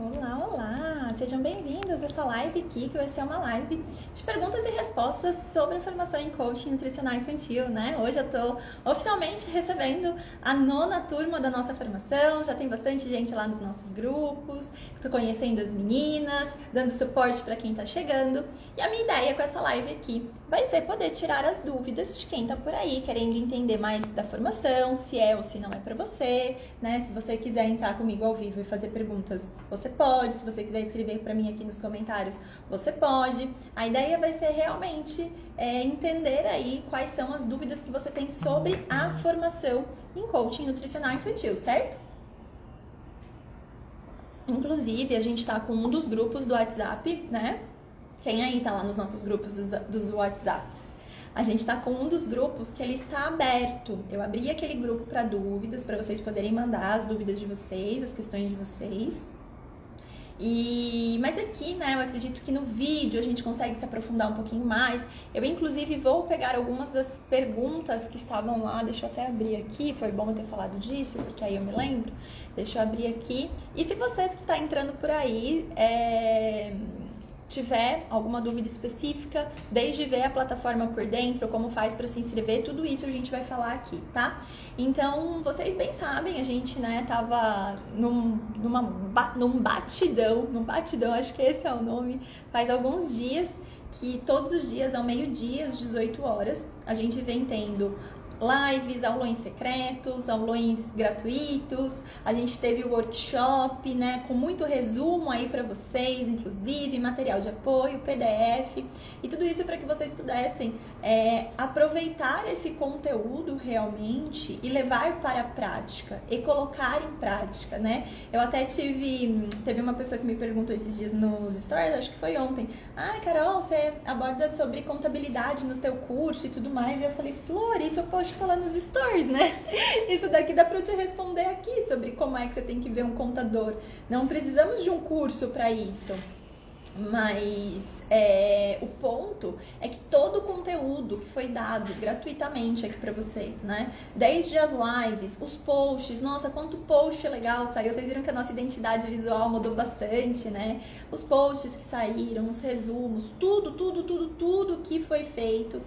Olá, olá! Sejam bem-vindos a essa live aqui, que vai ser uma live de perguntas e respostas sobre a formação em coaching nutricional infantil, né? Hoje eu tô oficialmente recebendo a 9ª turma da nossa formação, já tem bastante gente lá nos nossos grupos, tô conhecendo as meninas, dando suporte para quem tá chegando, e a minha ideia com essa live aqui vai ser poder tirar as dúvidas de quem tá por aí, querendo entender mais da formação, se é ou se não é para você, né? Se você quiser entrar comigo ao vivo e fazer perguntas, você pode, se você quiser escrever para mim aqui nos comentários, você pode. A ideia vai ser realmente entender aí quais são as dúvidas que você tem sobre a formação em coaching nutricional infantil, certo? Inclusive, a gente tá com um dos grupos do WhatsApp, né? Quem aí tá lá nos nossos grupos dos WhatsApps? A gente tá com um dos grupos que ele está aberto. Eu abri aquele grupo para dúvidas, para vocês poderem mandar as dúvidas de vocês, as questões de vocês. Mas aqui, né, eu acredito que no vídeo a gente consegue se aprofundar um pouquinho mais. Eu, inclusive, vou pegar algumas das perguntas que estavam lá. Deixa eu até abrir aqui, foi bom eu ter falado disso, porque aí eu me lembro. Deixa eu abrir aqui. E se você que está entrando por aí tiver alguma dúvida específica, desde ver a plataforma por dentro, ou como faz para se inscrever, tudo isso a gente vai falar aqui, tá? Então, vocês bem sabem, a gente, né, tava num batidão, acho que esse é o nome, faz alguns dias, que todos os dias, ao meio-dia, às 18 horas, a gente vem tendo lives, aulões secretos, aulões gratuitos, a gente teve o workshop, né, com muito resumo aí pra vocês, inclusive, material de apoio, PDF, e tudo isso para que vocês pudessem aproveitar esse conteúdo realmente e levar para a prática, e colocar em prática, né? Eu até teve uma pessoa que me perguntou esses dias nos stories, acho que foi ontem, ah, Carol, você aborda sobre contabilidade no teu curso e tudo mais, e eu falei, Flor, isso eu posso te falar nos stories, né? Isso daqui dá pra eu te responder aqui sobre como é que você tem que ver um contador. Não precisamos de um curso pra isso. Mas o ponto é que todo o conteúdo que foi dado gratuitamente aqui pra vocês, né? Desde as lives, os posts, nossa, quanto post legal saiu. Vocês viram que a nossa identidade visual mudou bastante, né? Os posts que saíram, os resumos, tudo que foi feito,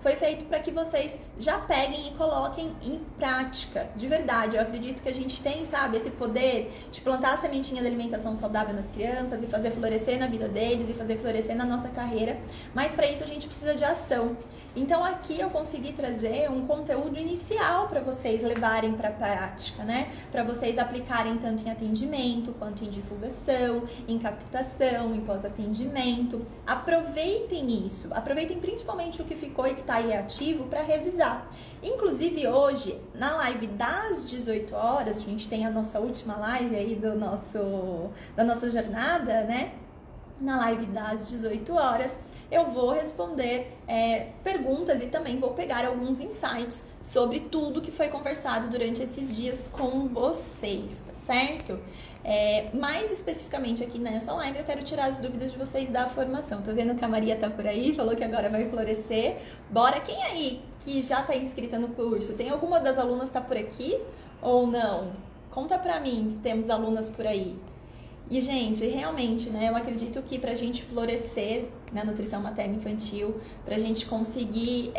foi feito para que vocês já peguem e coloquem em prática. De verdade, eu acredito que a gente tem, sabe, esse poder de plantar a sementinha da alimentação saudável nas crianças, e fazer florescer na vida deles, e fazer florescer na nossa carreira, mas para isso a gente precisa de ação. Então aqui eu consegui trazer um conteúdo inicial para vocês levarem para a prática, né? Para vocês aplicarem tanto em atendimento, quanto em divulgação, em captação, em pós-atendimento. Aproveitem isso, aproveitem principalmente o que ficou e que está aí ativo para revisar. Inclusive hoje, na live das 18 horas, a gente tem a nossa última live aí da nossa jornada, né? Na live das 18 horas eu vou responder perguntas e também vou pegar alguns insights sobre tudo que foi conversado durante esses dias com vocês, tá certo? Mais especificamente aqui nessa live eu quero tirar as dúvidas de vocês da formação. Tô vendo que a Maria tá por aí, falou que agora vai florescer. Bora, quem aí que já tá inscrita no curso? Tem alguma das alunas que tá por aqui ou não? Conta pra mim se temos alunas por aí. E, gente, realmente, né, eu acredito que pra gente florescer na nutrição materna e infantil, pra gente conseguir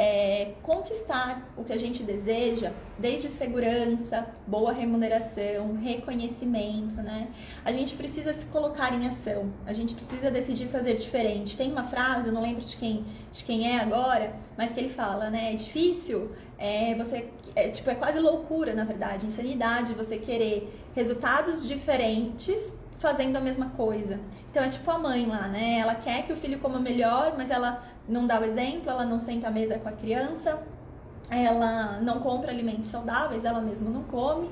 conquistar o que a gente deseja, desde segurança, boa remuneração, reconhecimento, né, a gente precisa se colocar em ação, a gente precisa decidir fazer diferente. Tem uma frase, eu não lembro de quem é agora, mas que ele fala, né, é difícil, é quase loucura, na verdade, insanidade, você querer resultados diferentes fazendo a mesma coisa. Então é tipo a mãe lá, né? Ela quer que o filho coma melhor, mas ela não dá o exemplo, ela não senta à mesa com a criança, ela não compra alimentos saudáveis, ela mesma não come.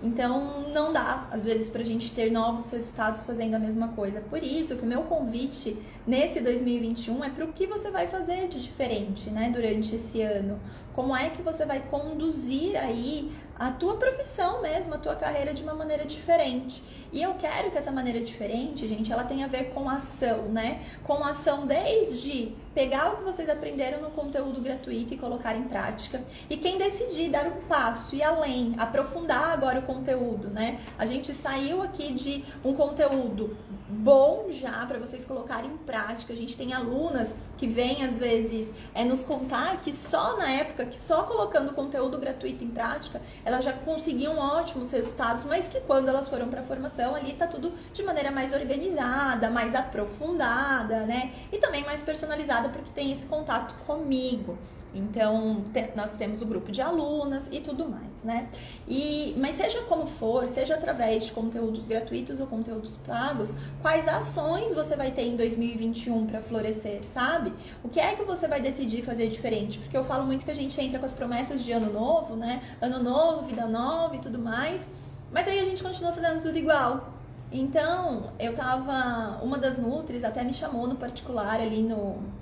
Então não dá, às vezes, pra gente ter novos resultados fazendo a mesma coisa. Por isso que o meu convite nesse 2021 é pro que você vai fazer de diferente, né, durante esse ano. Como é que você vai conduzir aí a tua profissão mesmo, a tua carreira de uma maneira diferente. E eu quero que essa maneira diferente, gente, ela tenha a ver com ação, né? Com ação desde pegar o que vocês aprenderam no conteúdo gratuito e colocar em prática. E quem decidir dar um passo e além, aprofundar agora o conteúdo, né? A gente saiu aqui de um conteúdo bom já para vocês colocarem em prática. A gente tem alunas que vêm às vezes nos contar que só na época, que só colocando conteúdo gratuito em prática, elas já conseguiam ótimos resultados, mas que quando elas foram para a formação ali tá tudo de maneira mais organizada, mais aprofundada, né? E também mais personalizada, porque tem esse contato comigo. Então, nós temos o grupo de alunas e tudo mais, né? Mas seja como for, seja através de conteúdos gratuitos ou conteúdos pagos, quais ações você vai ter em 2021 para florescer, sabe? O que é que você vai decidir fazer diferente? Porque eu falo muito que a gente entra com as promessas de ano novo, né? Ano novo, vida nova e tudo mais, mas aí a gente continua fazendo tudo igual. Então, uma das nutris até me chamou no particular ali no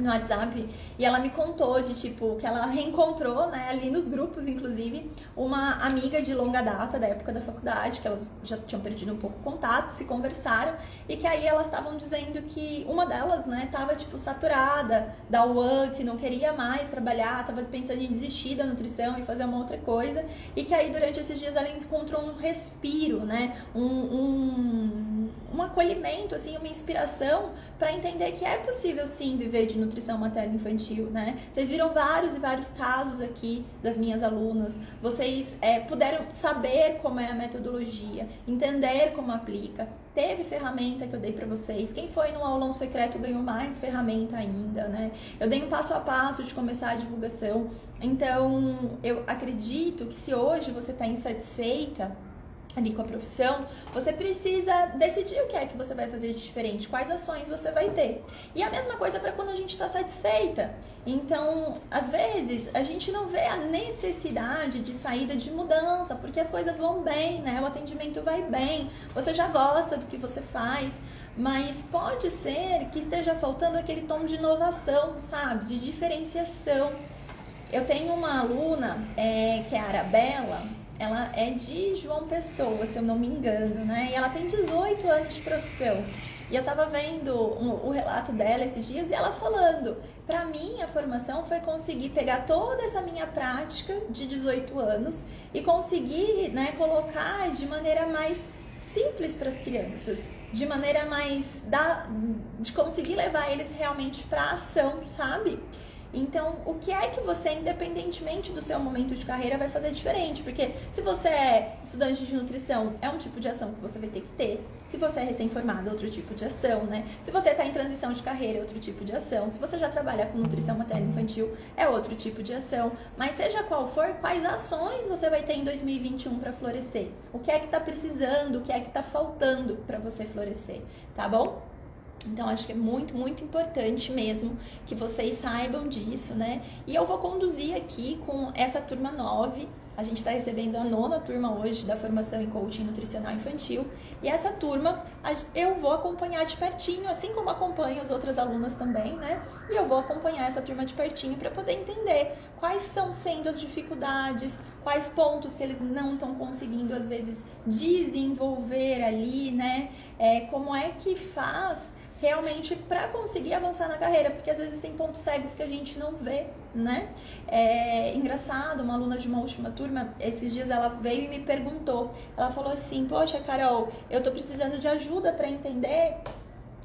WhatsApp, e ela me contou de tipo, que ela reencontrou, né, ali nos grupos, inclusive, uma amiga de longa data, da época da faculdade, que elas já tinham perdido um pouco o contato, se conversaram, e que aí elas estavam dizendo que uma delas, né, tava tipo saturada da UAN, que não queria mais trabalhar, tava pensando em desistir da nutrição e fazer uma outra coisa, e que aí durante esses dias ela encontrou um respiro, né, um acolhimento, assim, uma inspiração para entender que é possível sim viver de nutrição materna infantil, né? Vocês viram vários e vários casos aqui das minhas alunas, vocês puderam saber como é a metodologia, entender como aplica, teve ferramenta que eu dei pra vocês, quem foi no aulão secreto ganhou mais ferramenta ainda, né? Eu dei um passo a passo de começar a divulgação, então eu acredito que se hoje você tá insatisfeita ali com a profissão, você precisa decidir o que é que você vai fazer de diferente, quais ações você vai ter. E a mesma coisa para quando a gente está satisfeita. Então, às vezes, a gente não vê a necessidade de saída de mudança, porque as coisas vão bem, né? O atendimento vai bem, você já gosta do que você faz, mas pode ser que esteja faltando aquele tom de inovação, sabe? De diferenciação. Eu tenho uma aluna, que é a Arabella. Ela é de João Pessoa, se eu não me engano, né? E ela tem 18 anos de profissão. E eu tava vendo o relato dela esses dias e ela falando: pra mim, a formação foi conseguir pegar toda essa minha prática de 18 anos e conseguir, né, colocar de maneira mais simples para as crianças, de maneira mais de conseguir levar eles realmente pra ação, sabe? Então, o que é que você, independentemente do seu momento de carreira, vai fazer diferente? Porque se você é estudante de nutrição, é um tipo de ação que você vai ter que ter. Se você é recém-formado, outro tipo de ação, né? Se você está em transição de carreira, é outro tipo de ação. Se você já trabalha com nutrição materna infantil, é outro tipo de ação. Mas seja qual for, quais ações você vai ter em 2021 para florescer? O que é que está precisando? O que é que está faltando para você florescer? Tá bom? Então, acho que é muito, muito importante mesmo que vocês saibam disso, né? E eu vou conduzir aqui com essa turma 9. A gente está recebendo a 9ª turma hoje da Formação em Coaching Nutricional Infantil. E essa turma eu vou acompanhar de pertinho, assim como acompanho as outras alunas também, né? E eu vou acompanhar essa turma de pertinho para poder entender quais são sendo as dificuldades, quais pontos que eles não estão conseguindo, às vezes, desenvolver ali, né? Como é que faz realmente para conseguir avançar na carreira, porque às vezes tem pontos cegos que a gente não vê, né? Engraçado, uma aluna de uma última turma, esses dias ela veio e me perguntou, ela falou assim: poxa, Carol, eu tô precisando de ajuda para entender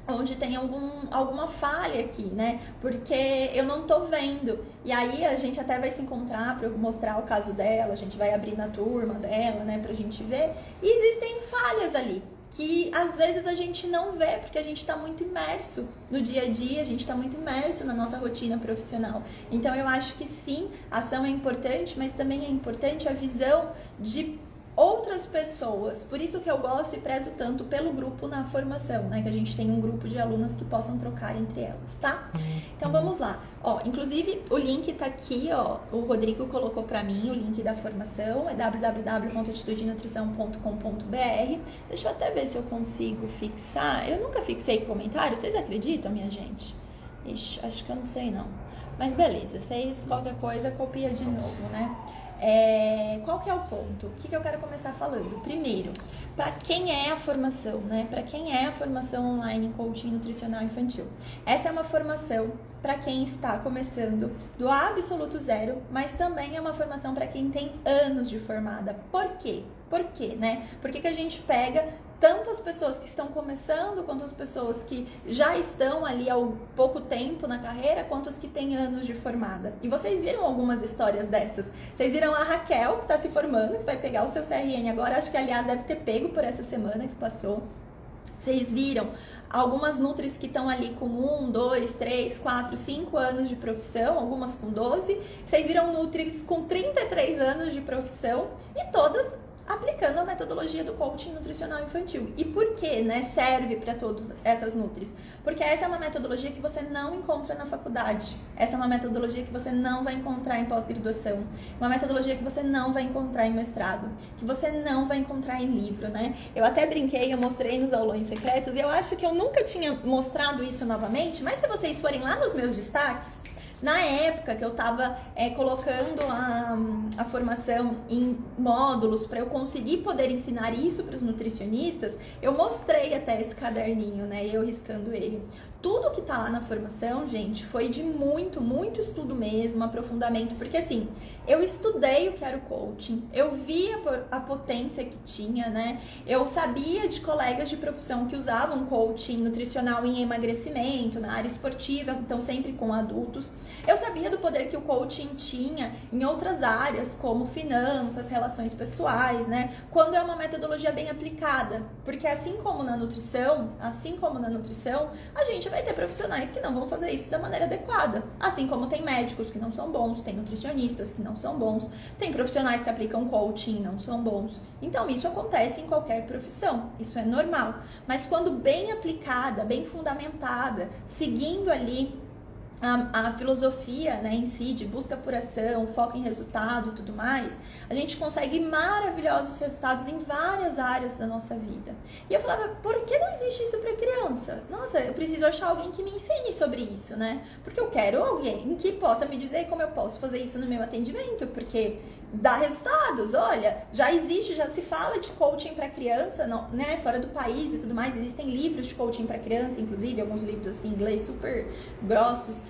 onde tem alguma falha aqui, né? Porque eu não tô vendo. E aí a gente até vai se encontrar para eu mostrar o caso dela, a gente vai abrir na turma dela, né, pra gente ver. E existem falhas ali que às vezes a gente não vê, porque a gente está muito imerso no dia a dia, a gente está muito imerso na nossa rotina profissional. Então eu acho que sim, a ação é importante, mas também é importante a visão de outras pessoas. Por isso que eu gosto e prezo tanto pelo grupo na formação, né? Que a gente tem um grupo de alunas que possam trocar entre elas, tá? Então vamos lá. Ó, inclusive o link tá aqui, ó. O Rodrigo colocou pra mim o link da formação, é www.atitudenutrição.com.br. Deixa eu até ver se eu consigo fixar. Eu nunca fixei comentário, vocês acreditam, minha gente? Ixi, acho que eu não sei não. Mas beleza, vocês qualquer coisa copia de novo, né? Qual que é o ponto? O que, que eu quero começar falando? Primeiro, para quem é a formação, né? Para quem é a formação online em coaching nutricional infantil? Essa é uma formação para quem está começando do absoluto zero, mas também é uma formação para quem tem anos de formada. Por quê? Por quê, né? Por que, que a gente pega tanto as pessoas que estão começando, quanto as pessoas que já estão ali há pouco tempo na carreira, quanto as que têm anos de formada? E vocês viram algumas histórias dessas. Vocês viram a Raquel, que está se formando, que vai pegar o seu CRN agora, acho que aliás deve ter pego por essa semana que passou. Vocês viram algumas nutris que estão ali com 1, 2, 3, 4, 5 anos de profissão, algumas com 12. Vocês viram nutris com 33 anos de profissão e todas aplicando a metodologia do coaching nutricional infantil. E por que, né, serve para todas essas nutris? Porque essa é uma metodologia que você não encontra na faculdade, essa é uma metodologia que você não vai encontrar em pós-graduação, uma metodologia que você não vai encontrar em mestrado, que você não vai encontrar em livro, né? Eu até brinquei, eu mostrei nos aulões secretos, e eu acho que eu nunca tinha mostrado isso novamente, mas se vocês forem lá nos meus destaques, na época que eu estava colocando a formação em módulos para eu conseguir poder ensinar isso para os nutricionistas, eu mostrei até esse caderninho, né? Eu riscando ele. Tudo que tá lá na formação, gente, foi de muito, muito estudo mesmo, aprofundamento, porque assim, eu estudei o que era o coaching, eu via a potência que tinha, né? Eu sabia de colegas de profissão que usavam coaching nutricional em emagrecimento, na área esportiva, então sempre com adultos. Eu sabia do poder que o coaching tinha em outras áreas, como finanças, relações pessoais, né? Quando é uma metodologia bem aplicada, porque assim como na nutrição, a gente vai ter profissionais que não vão fazer isso da maneira adequada, assim como tem médicos que não são bons, tem nutricionistas que não são bons, tem profissionais que aplicam coaching e não são bons. Então isso acontece em qualquer profissão, isso é normal, mas quando bem aplicada, bem fundamentada, seguindo ali a filosofia, né, em si, de busca por ação, foco em resultado e tudo mais, a gente consegue maravilhosos resultados em várias áreas da nossa vida. E eu falava, por que não existe isso para criança? Nossa, eu preciso achar alguém que me ensine sobre isso, né? Porque eu quero alguém que possa me dizer como eu posso fazer isso no meu atendimento, porque dá resultados. Olha, já existe, já se fala de coaching para criança, não, né, fora do país e tudo mais, existem livros de coaching para criança, inclusive, alguns livros assim, em inglês super grossos,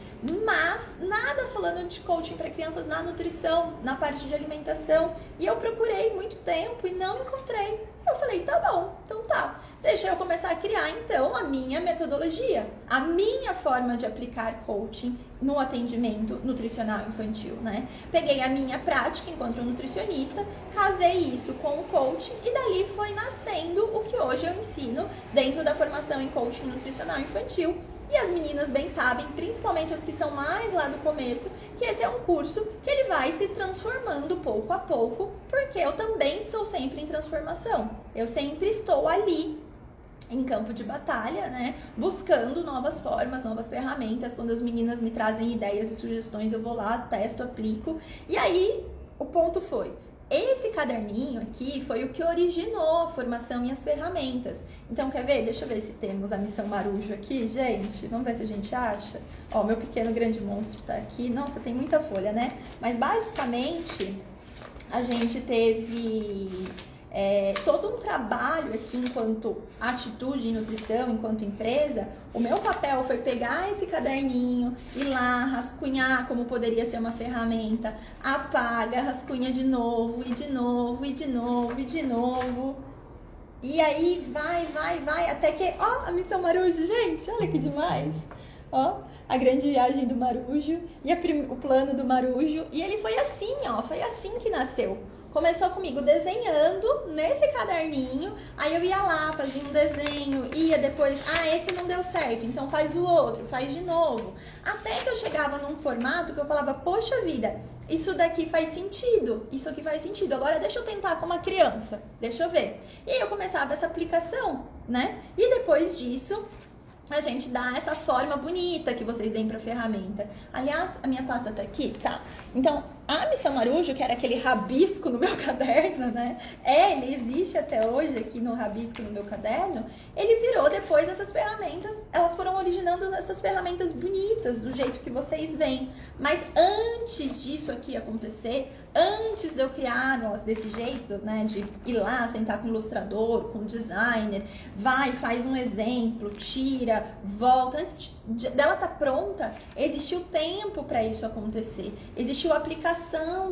mas nada falando de coaching para crianças na nutrição, na parte de alimentação. E eu procurei muito tempo e não encontrei. Eu falei, tá bom, então tá, deixa eu começar a criar então a minha metodologia, a minha forma de aplicar coaching no atendimento nutricional infantil, né? Peguei a minha prática enquanto nutricionista, casei isso com o coaching e dali foi nascendo o que hoje eu ensino dentro da formação em coaching nutricional infantil. E as meninas bem sabem, principalmente as que são mais lá do começo, que esse é um curso que ele vai se transformando pouco a pouco, porque eu também estou sempre em transformação. Eu sempre estou ali em campo de batalha, né? Buscando novas formas, novas ferramentas. Quando as meninas me trazem ideias e sugestões, eu vou lá, testo, aplico. E aí, o ponto foi, esse caderninho aqui foi o que originou a formação e as ferramentas. Então, quer ver? Deixa eu ver se temos a Missão Marujo aqui, gente. Vamos ver se a gente acha. Ó, meu pequeno grande monstro tá aqui. Nossa, tem muita folha, né? Mas, basicamente, a gente teve todo um trabalho aqui enquanto Atitude em Nutrição, enquanto empresa. O meu papel foi pegar esse caderninho, ir lá, rascunhar como poderia ser uma ferramenta, apaga, rascunha de novo, e de novo, e de novo, e de novo. E aí vai, até que, ó, a Missão Marujo, gente, olha que demais, ó. A grande viagem do Marujo e o plano do Marujo. E ele foi assim, ó, foi assim que nasceu. Começou comigo desenhando nesse caderninho, aí eu ia lá, fazia um desenho, ia depois, esse não deu certo, então faz o outro, faz de novo. Até que eu chegava num formato que eu falava, poxa vida, isso daqui faz sentido, isso aqui faz sentido, agora deixa eu tentar com uma criança, deixa eu ver. E aí eu começava essa aplicação, né? E depois disso, a gente dá essa forma bonita que vocês deem pra ferramenta. Aliás, a minha pasta tá aqui, tá? Então, A Missão Marujo, que era aquele rabisco no meu caderno, né? Ele existe até hoje aqui no rabisco no meu caderno. Ele virou depois essas ferramentas, elas foram originando essas ferramentas bonitas, do jeito que vocês veem. Mas antes disso aqui acontecer, antes de eu criar elas desse jeito, né? De ir lá, sentar com o ilustrador, com o designer, vai, faz um exemplo, tira, volta. Antes dela estar pronta, existiu tempo para isso acontecer, existiu aplicação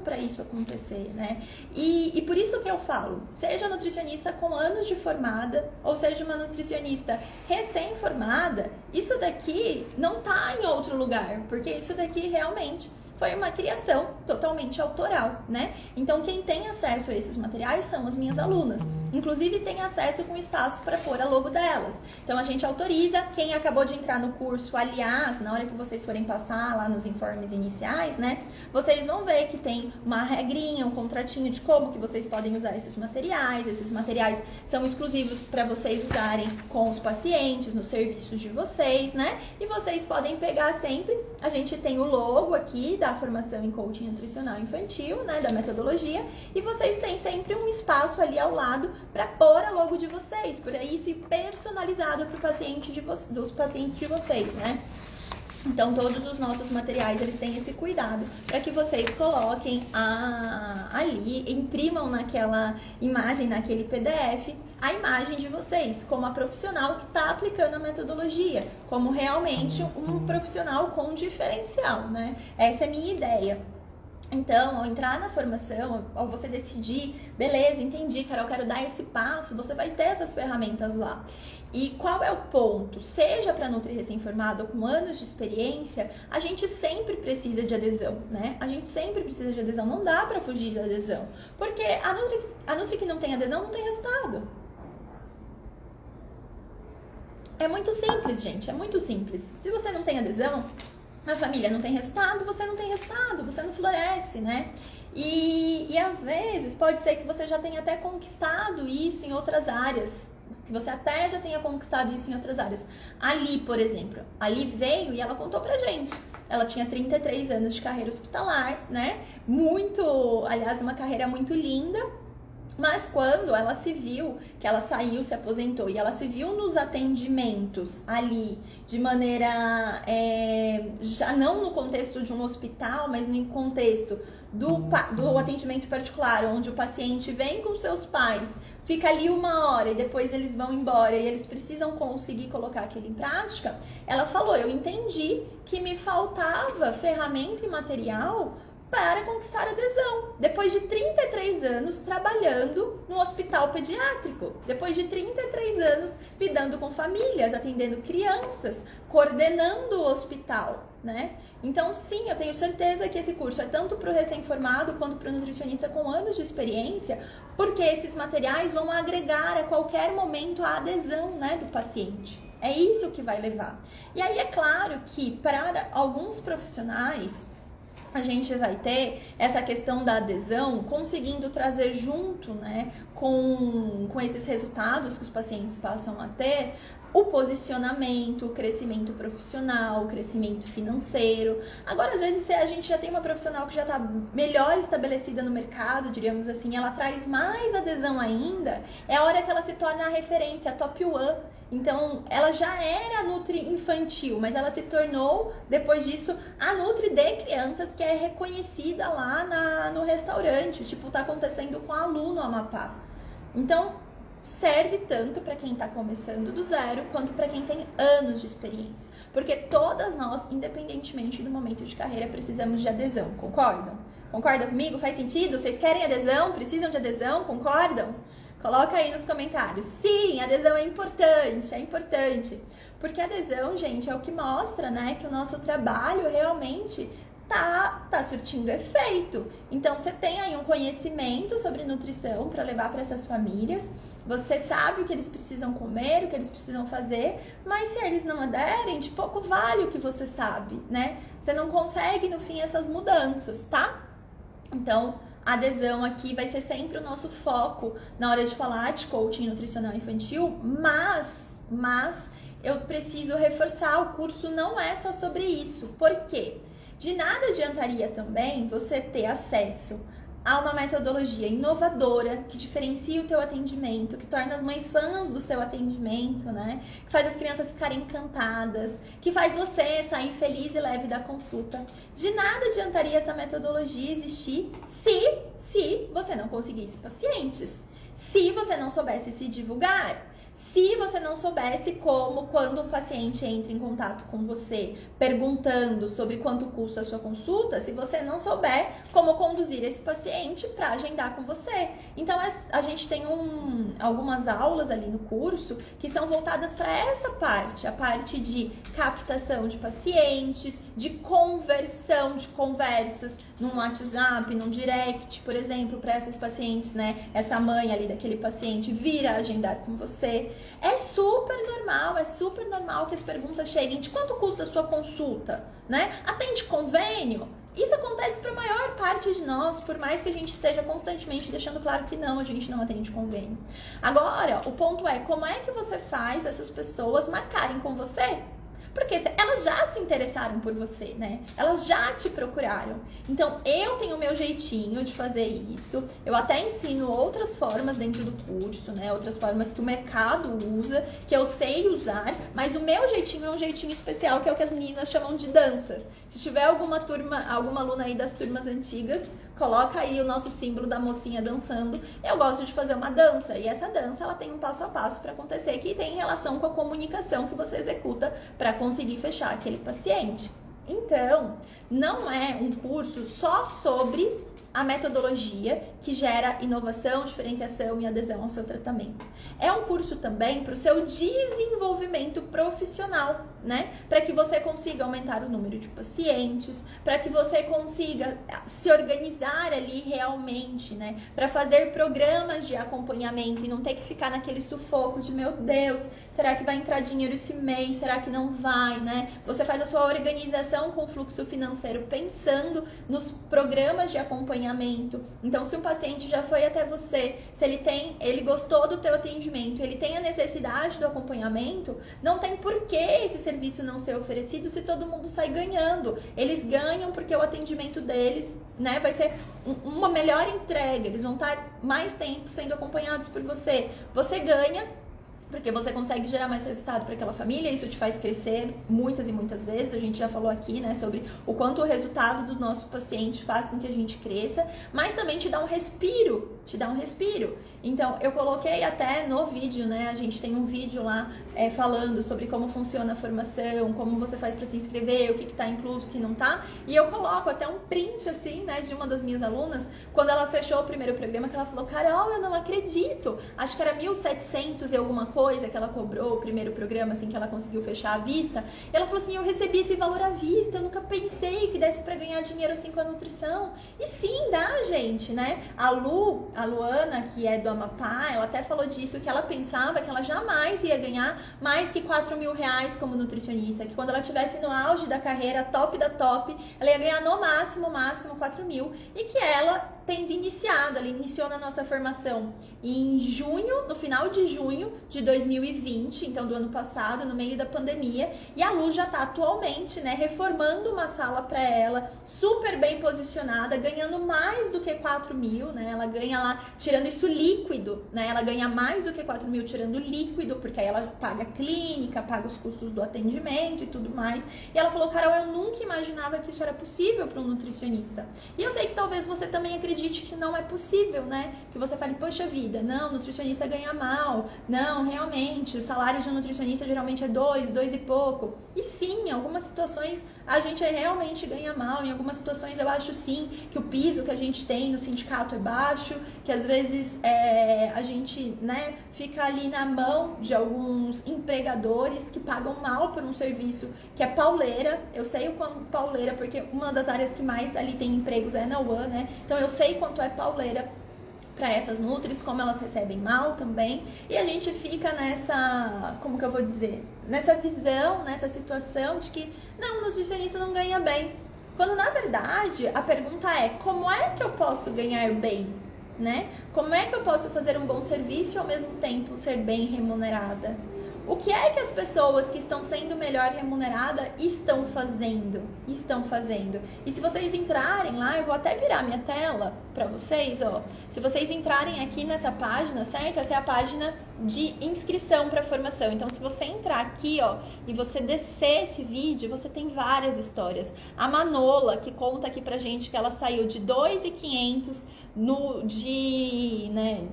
para isso acontecer, né? E por isso que eu falo, seja nutricionista com anos de formada ou seja uma nutricionista recém-formada, isso daqui não tá em outro lugar, porque isso daqui realmente foi uma criação totalmente autoral, né? Então quem tem acesso a esses materiais são as minhas alunas, inclusive tem acesso com espaço para pôr a logo delas. Então a gente autoriza, quem acabou de entrar no curso, aliás, na hora que vocês forem passar lá nos informes iniciais, né? Vocês vão ver que tem uma regrinha, um contratinho de como que vocês podem usar esses materiais. Esses materiais são exclusivos para vocês usarem com os pacientes, nos serviços de vocês, né? E vocês podem pegar sempre, a gente tem o logo aqui da Formação em Coaching Nutricional Infantil, né, da metodologia, e vocês têm sempre um espaço ali ao lado para pôr a logo de vocês, por isso e personalizado para o paciente dos pacientes de vocês, né? Então todos os nossos materiais eles têm esse cuidado para que vocês coloquem ali, imprimam naquela imagem, naquele PDF, a imagem de vocês como a profissional que está aplicando a metodologia, como realmente um profissional com diferencial, né? Essa é a minha ideia. Então, ao entrar na formação, ao você decidir, beleza, entendi, Carol, eu quero dar esse passo, você vai ter essas ferramentas lá. E qual é o ponto? Seja para nutri recém-formado ou com anos de experiência, a gente sempre precisa de adesão, né? A gente sempre precisa de adesão, não dá para fugir da adesão. Porque a nutri que não tem adesão não tem resultado. É muito simples, gente, é muito simples. Se você não tem adesão, a família não tem resultado, você não tem resultado, você não floresce, né? E às vezes pode ser que você já tenha até conquistado isso em outras áreas, que você até já tenha conquistado isso em outras áreas. Ali, por exemplo, ali veio e ela contou pra gente. Ela tinha 33 anos de carreira hospitalar, né? Muito, aliás, uma carreira muito linda. Mas quando ela se viu, que ela saiu, se aposentou, e ela se viu nos atendimentos ali, de maneira, já não no contexto de um hospital, mas no contexto do atendimento particular, onde o paciente vem com seus pais, fica ali uma hora e depois eles vão embora e eles precisam conseguir colocar aquilo em prática, ela falou, eu entendi que me faltava ferramenta e material para conquistar adesão, depois de 33 anos trabalhando no hospital pediátrico, depois de 33 anos lidando com famílias, atendendo crianças, coordenando o hospital, né? Então sim, eu tenho certeza que esse curso é tanto para o recém-formado quanto para o nutricionista com anos de experiência, porque esses materiais vão agregar a qualquer momento a adesão, né, do paciente. É isso que vai levar. E aí é claro que para alguns profissionais, a gente vai ter essa questão da adesão conseguindo trazer junto, né, com esses resultados que os pacientes passam a ter, o posicionamento, o crescimento profissional, o crescimento financeiro. Agora, às vezes, se a gente já tem uma profissional que já está melhor estabelecida no mercado, diríamos assim, ela traz mais adesão ainda, é a hora que ela se torna a referência, a top one. Então, ela já era nutri infantil, mas ela se tornou, depois disso, a nutri de crianças, que é reconhecida lá no restaurante. Tipo, tá acontecendo com a Lu no Amapá. Então, serve tanto para quem está começando do zero, quanto para quem tem anos de experiência. Porque todas nós, independentemente do momento de carreira, precisamos de adesão, concordam? Concordam comigo? Faz sentido? Vocês querem adesão? Precisam de adesão? Concordam? Coloca aí nos comentários. Sim, adesão é importante, porque adesão, gente, é o que mostra, né, que o nosso trabalho realmente tá surtindo efeito. Então, você tem aí um conhecimento sobre nutrição para levar para essas famílias, você sabe o que eles precisam comer, o que eles precisam fazer, mas se eles não aderem, de pouco vale o que você sabe, né? Você não consegue, no fim, essas mudanças, tá? Então, a adesão aqui vai ser sempre o nosso foco na hora de falar de coaching nutricional infantil, mas eu preciso reforçar, o curso não é só sobre isso. Por quê? De nada adiantaria também você ter acesso a uma metodologia inovadora que diferencia o teu atendimento, que torna as mães fãs do seu atendimento, né? Que faz as crianças ficarem encantadas, que faz você sair feliz e leve da consulta. De nada adiantaria essa metodologia existir se você não conseguisse pacientes, se você não soubesse se divulgar, se você não soubesse como, quando um paciente entra em contato com você perguntando sobre quanto custa a sua consulta, se você não souber como conduzir esse paciente para agendar com você. Então, a gente tem algumas aulas ali no curso que são voltadas para essa parte, a parte de captação de pacientes, de conversão de conversas num WhatsApp, num direct, por exemplo, para esses pacientes, né? Essa mãe ali daquele paciente vir a agendar com você. É super normal que as perguntas cheguem de quanto custa a sua consulta, né? Atende convênio? Isso acontece para a maior parte de nós, por mais que a gente esteja constantemente deixando claro que não, a gente não atende convênio. Agora, o ponto é, como é que você faz essas pessoas marcarem com você? Porque elas já se interessaram por você, né? Elas já te procuraram. Então, eu tenho o meu jeitinho de fazer isso. Eu até ensino outras formas dentro do curso, né? Outras formas que o mercado usa, que eu sei usar. Mas o meu jeitinho é um jeitinho especial, que é o que as meninas chamam de dança. Se tiver alguma aluna aí das turmas antigas, coloca aí o nosso símbolo da mocinha dançando. Eu gosto de fazer uma dança. E essa dança, ela tem um passo a passo para acontecer, que tem relação com a comunicação que você executa para conseguir fechar aquele paciente. Então, não é um curso só sobre a metodologia que gera inovação, diferenciação e adesão ao seu tratamento. É um curso também para o seu desenvolvimento profissional, né? Para que você consiga aumentar o número de pacientes, para que você consiga se organizar ali realmente, né? Para fazer programas de acompanhamento e não ter que ficar naquele sufoco de meu Deus, será que vai entrar dinheiro esse mês? Será que não vai, né? Você faz a sua organização com o fluxo financeiro pensando nos programas de acompanhamento. Então, se um paciente já foi até você, se ele gostou do teu atendimento, ele tem a necessidade do acompanhamento, não tem porquê esse serviço não ser oferecido se todo mundo sai ganhando. Eles ganham porque o atendimento deles, né, vai ser uma melhor entrega, eles vão estar mais tempo sendo acompanhados por você. Você ganha porque você consegue gerar mais resultado para aquela família, isso te faz crescer muitas e muitas vezes. A gente já falou aqui, né, sobre o quanto o resultado do nosso paciente faz com que a gente cresça, mas também te dá um respiro, Então, eu coloquei até no vídeo, né, a gente tem um vídeo lá falando sobre como funciona a formação, como você faz para se inscrever, o que está incluso, o que não está, e eu coloco até um print, assim, né, de uma das minhas alunas, quando ela fechou o primeiro programa, que ela falou, Carol, eu não acredito, acho que era 1.700 e alguma coisa que ela cobrou, o primeiro programa, assim, que ela conseguiu fechar à vista. Ela falou assim, eu recebi esse valor à vista, eu nunca pensei que desse para ganhar dinheiro assim com a nutrição. E sim, dá, gente, né? A Luana, que é do Amapá, ela até falou disso, que ela pensava que ela jamais ia ganhar mais que 4 mil reais como nutricionista, que quando ela estivesse no auge da carreira, top da top, ela ia ganhar no máximo 4 mil, e que ela, tendo iniciado, ela iniciou na nossa formação em junho, no final de junho de 2020, então do ano passado, no meio da pandemia, e a Lu já tá atualmente, né, reformando uma sala para ela, super bem posicionada, ganhando mais do que 4 mil, né, ela ganha lá, tirando isso líquido, né, ela ganha mais do que 4 mil tirando líquido, porque aí ela paga a clínica, paga os custos do atendimento e tudo mais, e ela falou, Carol, eu nunca imaginava que isso era possível para um nutricionista, e eu sei que talvez você também acredite que não é possível, né, que você fale, poxa vida, não, nutricionista ganha mal, não, realmente, o salário de um nutricionista geralmente é 2 e pouco. E sim, em algumas situações a gente realmente ganha mal, em algumas situações eu acho sim que o piso que a gente tem no sindicato é baixo, que às vezes a gente, né, fica ali na mão de alguns empregadores que pagam mal por um serviço que é pauleira. Eu sei o quanto pauleira, porque uma das áreas que mais ali tem empregos é na UAN, né, então eu sei quanto é pauleira para essas nutris, como elas recebem mal também, e a gente fica nessa, como que eu vou dizer, nessa visão, nessa situação de que, não, o nutricionista não ganha bem, quando na verdade a pergunta é, como é que eu posso ganhar bem, né? Como é que eu posso fazer um bom serviço e ao mesmo tempo ser bem remunerada? O que é que as pessoas que estão sendo melhor remuneradas estão fazendo? E se vocês entrarem lá, eu vou até virar minha tela para vocês, ó. Se vocês entrarem aqui nessa página, certo? Essa é a página de inscrição para formação. Então, se você entrar aqui, ó, e você descer esse vídeo, você tem várias histórias. A Manola, que conta aqui pra gente que ela saiu de 2.500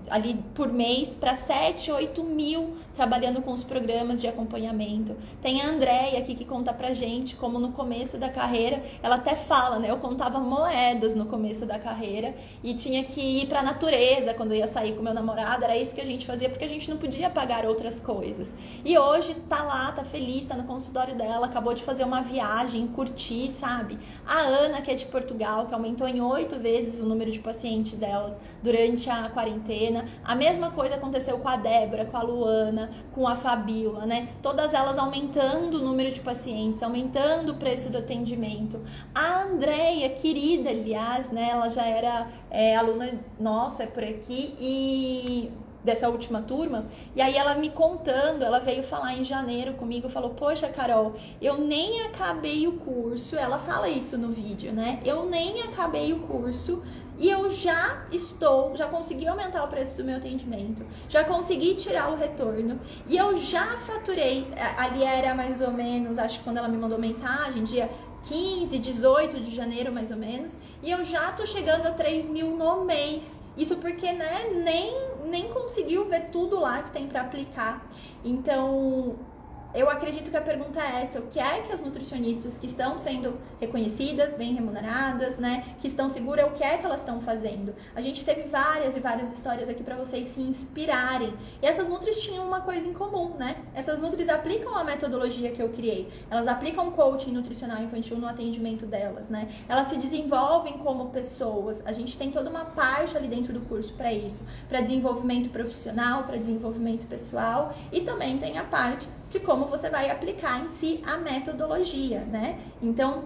ali por mês para 7.000, 8.000 trabalhando com os programas de acompanhamento. Tem a Andréia aqui que conta pra gente como no começo da carreira, ela até fala, né? Eu contava moedas no começo da carreira e tinha que ir pra natureza quando eu ia sair com meu namorado, era isso que a gente fazia porque a gente não podia pagar outras coisas. E hoje tá lá, tá feliz, tá no consultório dela, acabou de fazer uma viagem, curtir, sabe? A Ana, que é de Portugal, que aumentou em 8 vezes o número de pacientes delas durante a quarentena. A mesma coisa aconteceu com a Débora, com a Luana, com a Fabíola, né? Todas elas aumentando o número de pacientes, aumentando o preço do atendimento. A Andréia, querida, aliás, né? Ela já era aluna nossa por aqui e dessa última turma, e aí ela me contando, ela veio falar em janeiro comigo, falou, poxa, Carol, eu nem acabei o curso, ela fala isso no vídeo, né? Eu nem acabei o curso e eu já consegui aumentar o preço do meu atendimento, já consegui tirar o retorno e eu já faturei, ali era mais ou menos, acho que quando ela me mandou mensagem, dia 15, 18 de janeiro mais ou menos, e eu já tô chegando a 3.000 no mês, isso porque, né, nem conseguiu ver tudo lá que tem pra aplicar. Então, eu acredito que a pergunta é essa, o que é que as nutricionistas que estão sendo reconhecidas, bem remuneradas, né, que estão seguras, o que é que elas estão fazendo? A gente teve várias e várias histórias aqui pra vocês se inspirarem. E essas nutris tinham uma coisa em comum, né? Essas nutris aplicam a metodologia que eu criei, elas aplicam coaching nutricional infantil no atendimento delas, né? Elas se desenvolvem como pessoas, a gente tem toda uma parte ali dentro do curso pra isso, pra desenvolvimento profissional, pra desenvolvimento pessoal, e também tem a parte de como você vai aplicar em si a metodologia, né? Então,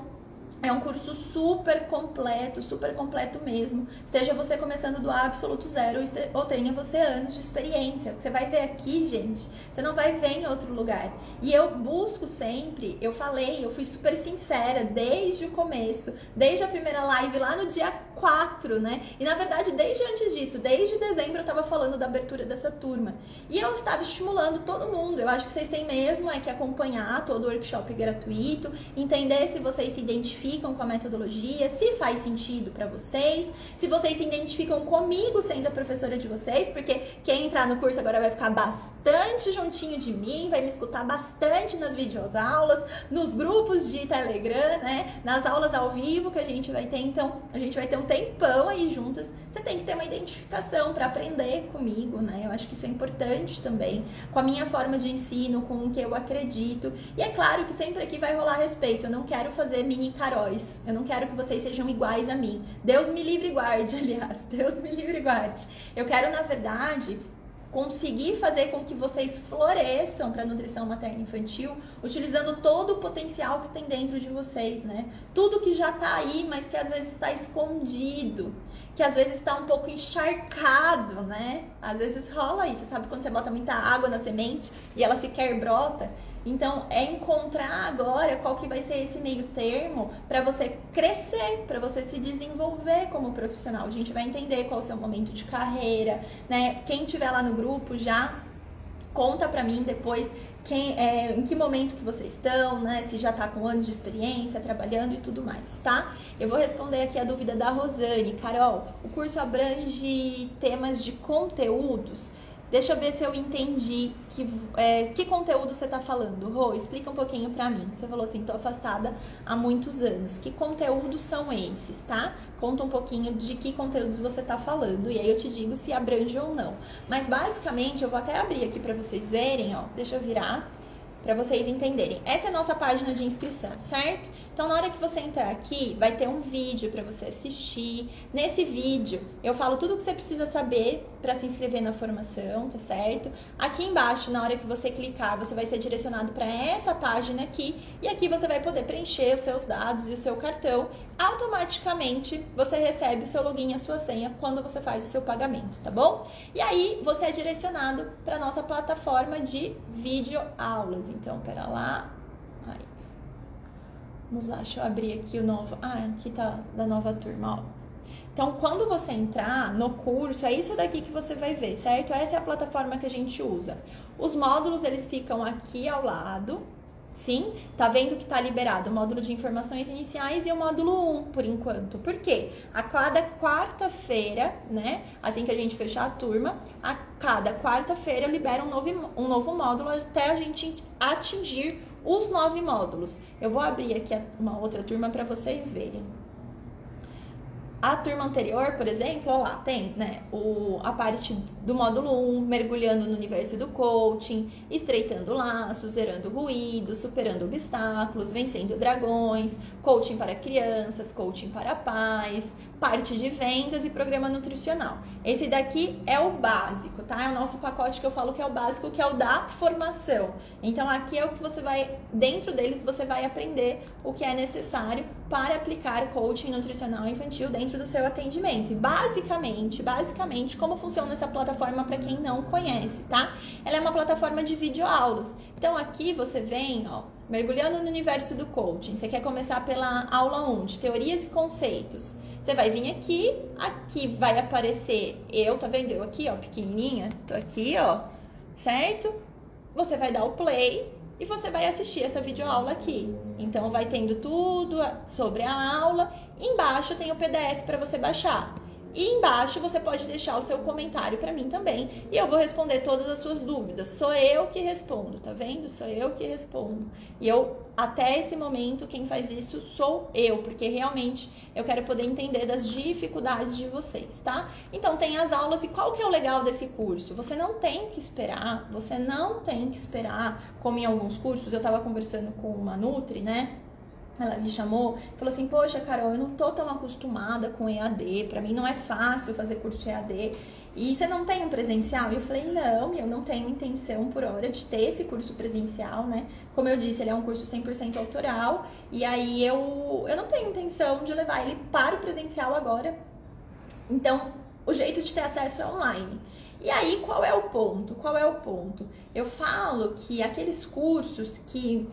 é um curso super completo mesmo. Esteja você começando do absoluto zero ou tenha você anos de experiência. Você vai ver aqui, gente, você não vai ver em outro lugar. E eu busco sempre, eu fui super sincera desde o começo, desde a primeira live lá no dia 4, né? E na verdade, desde antes disso, desde dezembro eu tava falando da abertura dessa turma. E eu estava estimulando todo mundo. Eu acho que vocês têm mesmo que acompanhar todo o workshop gratuito, entender se vocês se identificam com a metodologia, se faz sentido pra vocês, se vocês se identificam comigo sendo a professora de vocês, porque quem entrar no curso agora vai ficar bastante juntinho de mim, vai me escutar bastante nas videoaulas, nos grupos de Telegram, né, nas aulas ao vivo que a gente vai ter, então a gente vai ter um tempão aí juntas, você tem que ter uma identificação pra aprender comigo, né, eu acho que isso é importante também, com a minha forma de ensino, com o que eu acredito, e é claro que sempre aqui vai rolar respeito, eu não quero fazer mini Carol. Eu não quero que vocês sejam iguais a mim. Deus me livre e guarde, aliás. Deus me livre e guarde. Eu quero, na verdade, conseguir fazer com que vocês floresçam para a nutrição materna e infantil, utilizando todo o potencial que tem dentro de vocês, né? Tudo que já tá aí, mas que às vezes está escondido, que às vezes está um pouco encharcado, né? Às vezes rola isso, sabe? Quando você bota muita água na semente e ela sequer brota. Então, é encontrar agora qual que vai ser esse meio termo para você crescer, para você se desenvolver como profissional. A gente vai entender qual é o seu momento de carreira, né? Quem tiver lá no grupo já conta para mim depois em que momento que vocês estão, né? Se já tá com anos de experiência, trabalhando e tudo mais, tá? Eu vou responder aqui a dúvida da Rosane. Carol, o curso abrange temas de conteúdos? Deixa eu ver se eu entendi que conteúdo você tá falando. Rô, explica um pouquinho pra mim. Você falou assim, tô afastada há muitos anos. Que conteúdos são esses, tá? Conta um pouquinho de que conteúdos você tá falando. E aí eu te digo se abrange ou não. Mas basicamente, eu vou até abrir aqui pra vocês verem, ó. Deixa eu virar pra vocês entenderem. Essa é a nossa página de inscrição, certo? Então, na hora que você entrar aqui, vai ter um vídeo pra você assistir. Nesse vídeo, eu falo tudo o que você precisa saber para se inscrever na formação, tá certo? Aqui embaixo, na hora que você clicar, você vai ser direcionado para essa página aqui, e aqui você vai poder preencher os seus dados e o seu cartão. Automaticamente você recebe o seu login e a sua senha quando você faz o seu pagamento, tá bom? E aí você é direcionado para nossa plataforma de videoaulas. Então, pera lá. Aí. Vamos lá, deixa eu abrir aqui o novo. Ah, aqui tá da nova turma, ó. Então, quando você entrar no curso, é isso daqui que você vai ver, certo? Essa é a plataforma que a gente usa. Os módulos, eles ficam aqui ao lado, sim? Tá vendo que tá liberado o módulo de informações iniciais e o módulo 1, por enquanto. Por quê? A cada quarta-feira, né? Assim que a gente fechar a turma, a cada quarta-feira eu libero um novo módulo até a gente atingir os 9 módulos. Eu vou abrir aqui uma outra turma para vocês verem. A turma anterior, por exemplo, ó lá, tem, né, a parte do módulo 1, mergulhando no universo do coaching, estreitando laços, zerando ruídos, superando obstáculos, vencendo dragões, coaching para crianças, coaching para pais, parte de vendas e programa nutricional. Esse daqui é o básico, tá? É o nosso pacote que eu falo que é o básico, que é o da formação. Então, aqui é o que você vai, dentro deles, você vai aprender o que é necessário para aplicar coaching nutricional infantil dentro do seu atendimento. E basicamente, como funciona essa plataforma para quem não conhece, tá? Ela é uma plataforma de videoaulas. Então, aqui você vem, ó, mergulhando no universo do coaching. Você quer começar pela aula 1, de teorias e conceitos. Você vai vir aqui, aqui vai aparecer eu, tá vendo? Eu aqui, ó, pequenininha, tô aqui, ó, certo? Você vai dar o play e você vai assistir essa videoaula aqui. Então, vai tendo tudo sobre a aula. Embaixo tem o PDF para você baixar. E embaixo você pode deixar o seu comentário para mim também. E eu vou responder todas as suas dúvidas. Sou eu que respondo, tá vendo? Sou eu que respondo. E eu, até esse momento, quem faz isso sou eu. Porque realmente eu quero poder entender das dificuldades de vocês, tá? Então, tem as aulas. E qual que é o legal desse curso? Você não tem que esperar. Você não tem que esperar. Como em alguns cursos, eu tava conversando com uma Nutri, né? Ela me chamou, falou assim: poxa, Carol, eu não tô tão acostumada com EAD, pra mim não é fácil fazer curso EAD. E você não tem um presencial? E eu falei: não, eu não tenho intenção por hora de ter esse curso presencial, né? Como eu disse, ele é um curso 100% autoral, e aí eu não tenho intenção de levar ele para o presencial agora. Então, o jeito de ter acesso é online. E aí, qual é o ponto? Qual é o ponto? Eu falo que aqueles cursos que,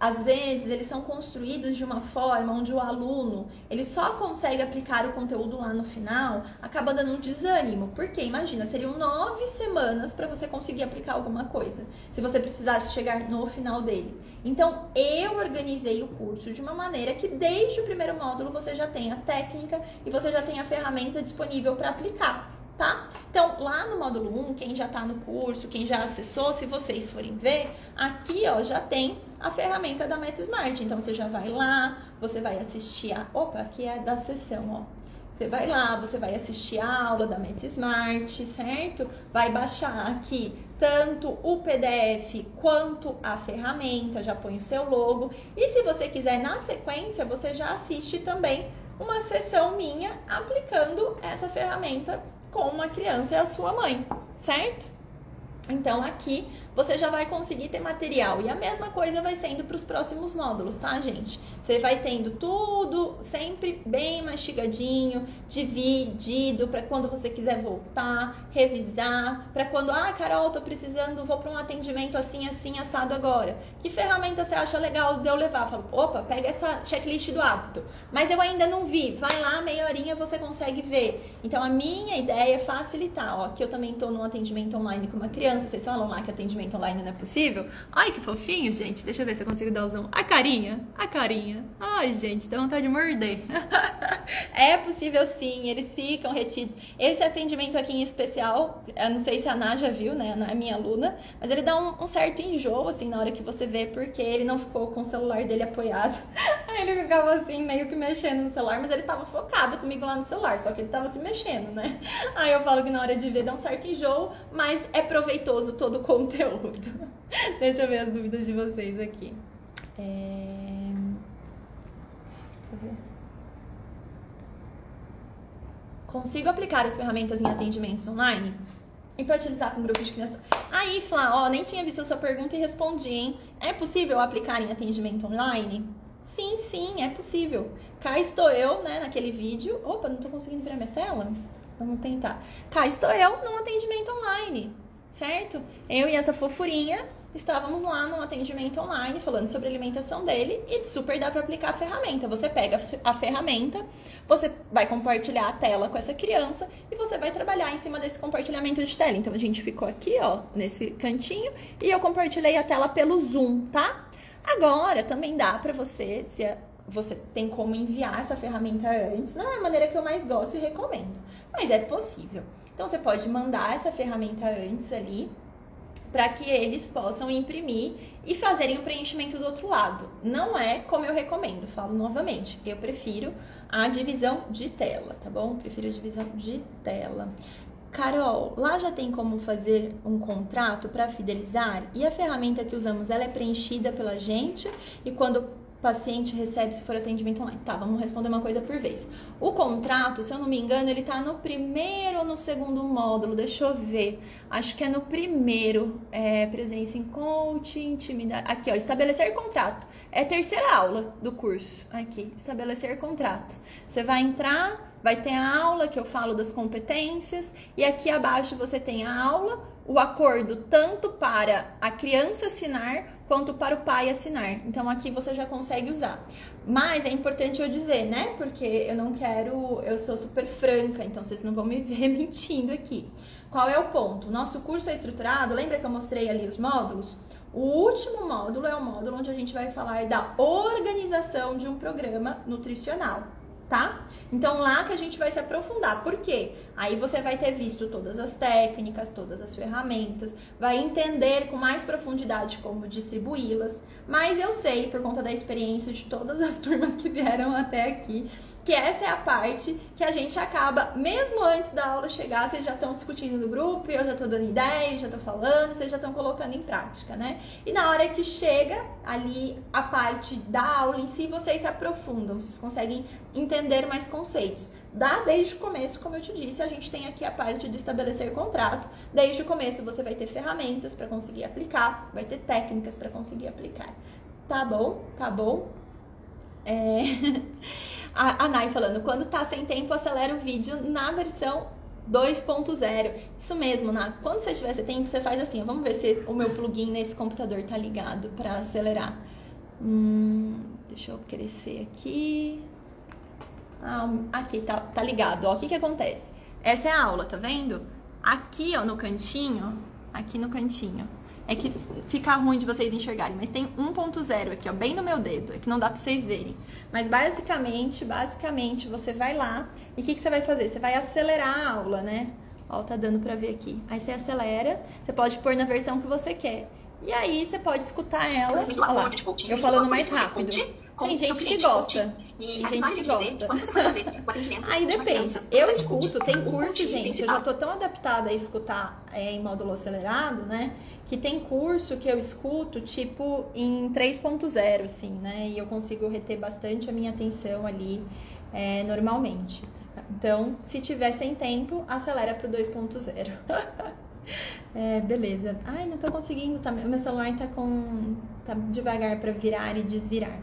às vezes, eles são construídos de uma forma onde o aluno, ele só consegue aplicar o conteúdo lá no final, acaba dando um desânimo. Porque, imagina, seriam 9 semanas para você conseguir aplicar alguma coisa, se você precisasse chegar no final dele. Então, eu organizei o curso de uma maneira que, desde o primeiro módulo, você já tem a técnica e você já tem a ferramenta disponível para aplicar, tá? Então, lá no módulo 1, quem já tá no curso, quem já acessou, se vocês forem ver, aqui, ó, já tem a ferramenta da Meta Smart. Então, você já vai lá, você vai assistir a... Opa, aqui é da sessão, ó. Você vai lá, você vai assistir a aula da Meta Smart, certo? Vai baixar aqui tanto o PDF quanto a ferramenta, já põe o seu logo. E se você quiser, na sequência, você já assiste também uma sessão minha aplicando essa ferramenta com uma criança e a sua mãe, certo? Então, aqui você já vai conseguir ter material. E a mesma coisa vai sendo para os próximos módulos, tá, gente? Você vai tendo tudo sempre bem mastigadinho, dividido, para quando você quiser voltar, revisar, para quando, ah, Carol, tô precisando, vou para um atendimento assim, assim, assado agora. Que ferramenta você acha legal de eu levar? Fala, opa, pega essa checklist do hábito. Mas eu ainda não vi. Vai lá, meia horinha você consegue ver. Então, a minha ideia é facilitar. Ó, aqui eu também tô num atendimento online com uma criança. Vocês falam lá que atendimento online não é possível? Ai, que fofinho, gente. Deixa eu ver se eu consigo dar o zoom. A carinha, a carinha. Ai, gente, dá vontade de morder. É possível, sim. Eles ficam retidos. Esse atendimento aqui em especial, eu não sei se a Ná já viu, né? A Ná é minha aluna. Mas ele dá um certo enjoo, assim, na hora que você vê, porque ele não ficou com o celular dele apoiado. Aí ele ficava assim, meio que mexendo no celular, mas ele tava focado comigo lá no celular, só que ele tava se mexendo, né? Aí eu falo que na hora de ver dá um certo enjoo, mas é proveitoso todo o conteúdo. Deixa eu ver as dúvidas de vocês aqui. Consigo aplicar as ferramentas em atendimentos online? e para utilizar com grupo de crianças. Aí, Flá, ó, nem tinha visto a sua pergunta e respondi, hein? É possível aplicar em atendimento online? Sim, sim, é possível. Cá estou eu, né, naquele vídeo. Opa, não tô conseguindo ver a minha tela? Vamos tentar. Cá estou eu num atendimento online, certo? Eu e essa fofurinha estávamos lá num atendimento online falando sobre a alimentação dele e super dá para aplicar a ferramenta. Você pega a ferramenta, você vai compartilhar a tela com essa criança e você vai trabalhar em cima desse compartilhamento de tela. Então, a gente ficou aqui, ó, nesse cantinho e eu compartilhei a tela pelo Zoom, tá? Agora, também dá para você, se você tem como enviar essa ferramenta antes, não é a maneira que eu mais gosto e recomendo, mas é possível. Então, você pode mandar essa ferramenta antes ali, para que eles possam imprimir e fazerem o preenchimento do outro lado. Não é como eu recomendo, falo novamente. Eu prefiro a divisão de tela, tá bom? Prefiro a divisão de tela. Carol, lá já tem como fazer um contrato para fidelizar? E a ferramenta que usamos, ela é preenchida pela gente? E quando o paciente recebe, se for atendimento online? Tá, vamos responder uma coisa por vez. O contrato, se eu não me engano, ele tá no primeiro ou no segundo módulo, deixa eu ver. Acho que é no primeiro, presença em coaching, intimidade. Aqui, ó, estabelecer contrato. É terceira aula do curso, aqui, estabelecer contrato. Você vai entrar, vai ter a aula que eu falo das competências e aqui abaixo você tem a aula, o acordo tanto para a criança assinar quanto para o pai assinar. Então, aqui você já consegue usar. Mas é importante eu dizer, né? Porque eu não quero... Eu sou super franca, então vocês não vão me ver mentindo aqui. Qual é o ponto? Nosso curso é estruturado, lembra que eu mostrei ali os módulos? O último módulo é o módulo onde a gente vai falar da organização de um programa nutricional, tá? Então, lá que a gente vai se aprofundar. Por quê? Aí você vai ter visto todas as técnicas, todas as ferramentas, vai entender com mais profundidade como distribuí-las, mas eu sei, por conta da experiência de todas as turmas que vieram até aqui, que essa é a parte que a gente acaba, mesmo antes da aula chegar, vocês já estão discutindo no grupo, eu já estou dando ideia, já estou falando, vocês já estão colocando em prática, né? E na hora que chega ali a parte da aula em si, vocês se aprofundam, vocês conseguem entender mais conceitos. Desde o começo, como eu te disse, a gente tem aqui a parte de estabelecer contrato. Desde o começo você vai ter ferramentas para conseguir aplicar, vai ter técnicas para conseguir aplicar. Tá bom? Tá bom? A Nay falando, quando tá sem tempo, acelera o vídeo na versão 2.0. Isso mesmo, Nay. Quando você tiver sem tempo, você faz assim, ó, vamos ver se o meu plugin nesse computador tá ligado para acelerar. Deixa eu crescer aqui. Aqui, tá ligado, ó, o que que acontece? Essa é a aula, tá vendo? Aqui, ó, no cantinho, aqui no cantinho, é que fica ruim de vocês enxergarem, mas tem 1.0 aqui, ó, bem no meu dedo, é que não dá pra vocês verem. Mas basicamente, você vai lá, e o que que você vai fazer? Você vai acelerar a aula, né? Ó, tá dando pra ver aqui. Aí você acelera, você pode pôr na versão que você quer. E aí você pode escutar ela, olha lá, eu falando mais rápido. Tem gente que gosta, tem gente que gosta. Aí depende, eu escuto, tem curso, gente, eu já tô tão adaptada a escutar em módulo acelerado, né? Que tem curso que eu escuto, tipo, em 3.0, assim, né? E eu consigo reter bastante a minha atenção ali, normalmente. Então, se tiver sem tempo, acelera pro 2.0. Beleza. Ai, não tô conseguindo, tá? Meu celular tá devagar pra virar e desvirar.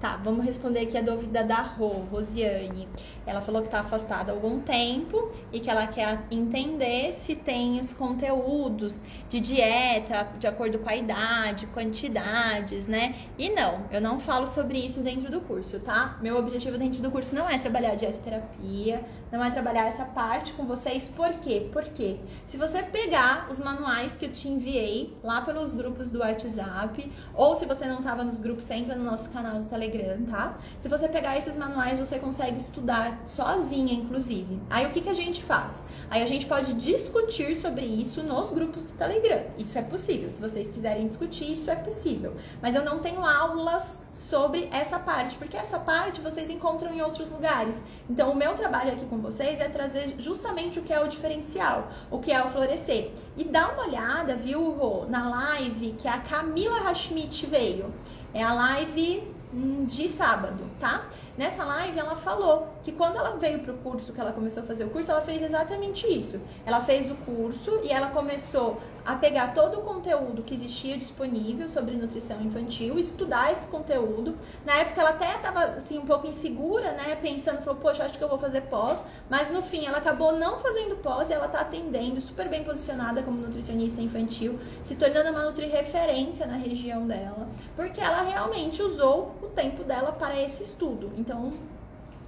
Tá, vamos responder aqui a dúvida da Rosiane. Ela falou que tá afastada há algum tempo e que ela quer entender se tem os conteúdos de dieta, de acordo com a idade, quantidades, né? E não, eu não falo sobre isso dentro do curso, tá? Meu objetivo dentro do curso não é trabalhar dietoterapia, não é trabalhar essa parte com vocês. Por quê? Porque se você pegar os manuais que eu te enviei lá pelos grupos do WhatsApp, ou se você não tava nos grupos, você entra no nosso canal do Telegram, tá? Se você pegar esses manuais, você consegue estudar sozinha, inclusive. Aí o que que a gente faz? Aí a gente pode discutir sobre isso nos grupos do Telegram. Isso é possível. Se vocês quiserem discutir, isso é possível. Mas eu não tenho aulas sobre essa parte, porque essa parte vocês encontram em outros lugares. Então, o meu trabalho aqui com vocês é trazer justamente o que é o diferencial, o que é o florescer. E dá uma olhada, viu, Rô, na live que a Camila Hashmit veio. É a live... de sábado, tá? Nessa live ela falou que quando ela veio pro curso, que ela começou a fazer o curso, ela fez exatamente isso. Ela fez o curso e ela começou a pegar todo o conteúdo que existia disponível sobre nutrição infantil, estudar esse conteúdo. Na época ela até estava assim, um pouco insegura, né? Pensando, falou, poxa, acho que eu vou fazer pós. Mas no fim ela acabou não fazendo pós e ela tá atendendo, super bem posicionada como nutricionista infantil, se tornando uma nutri-referência na região dela, porque ela realmente usou o tempo dela para esse estudo. Então,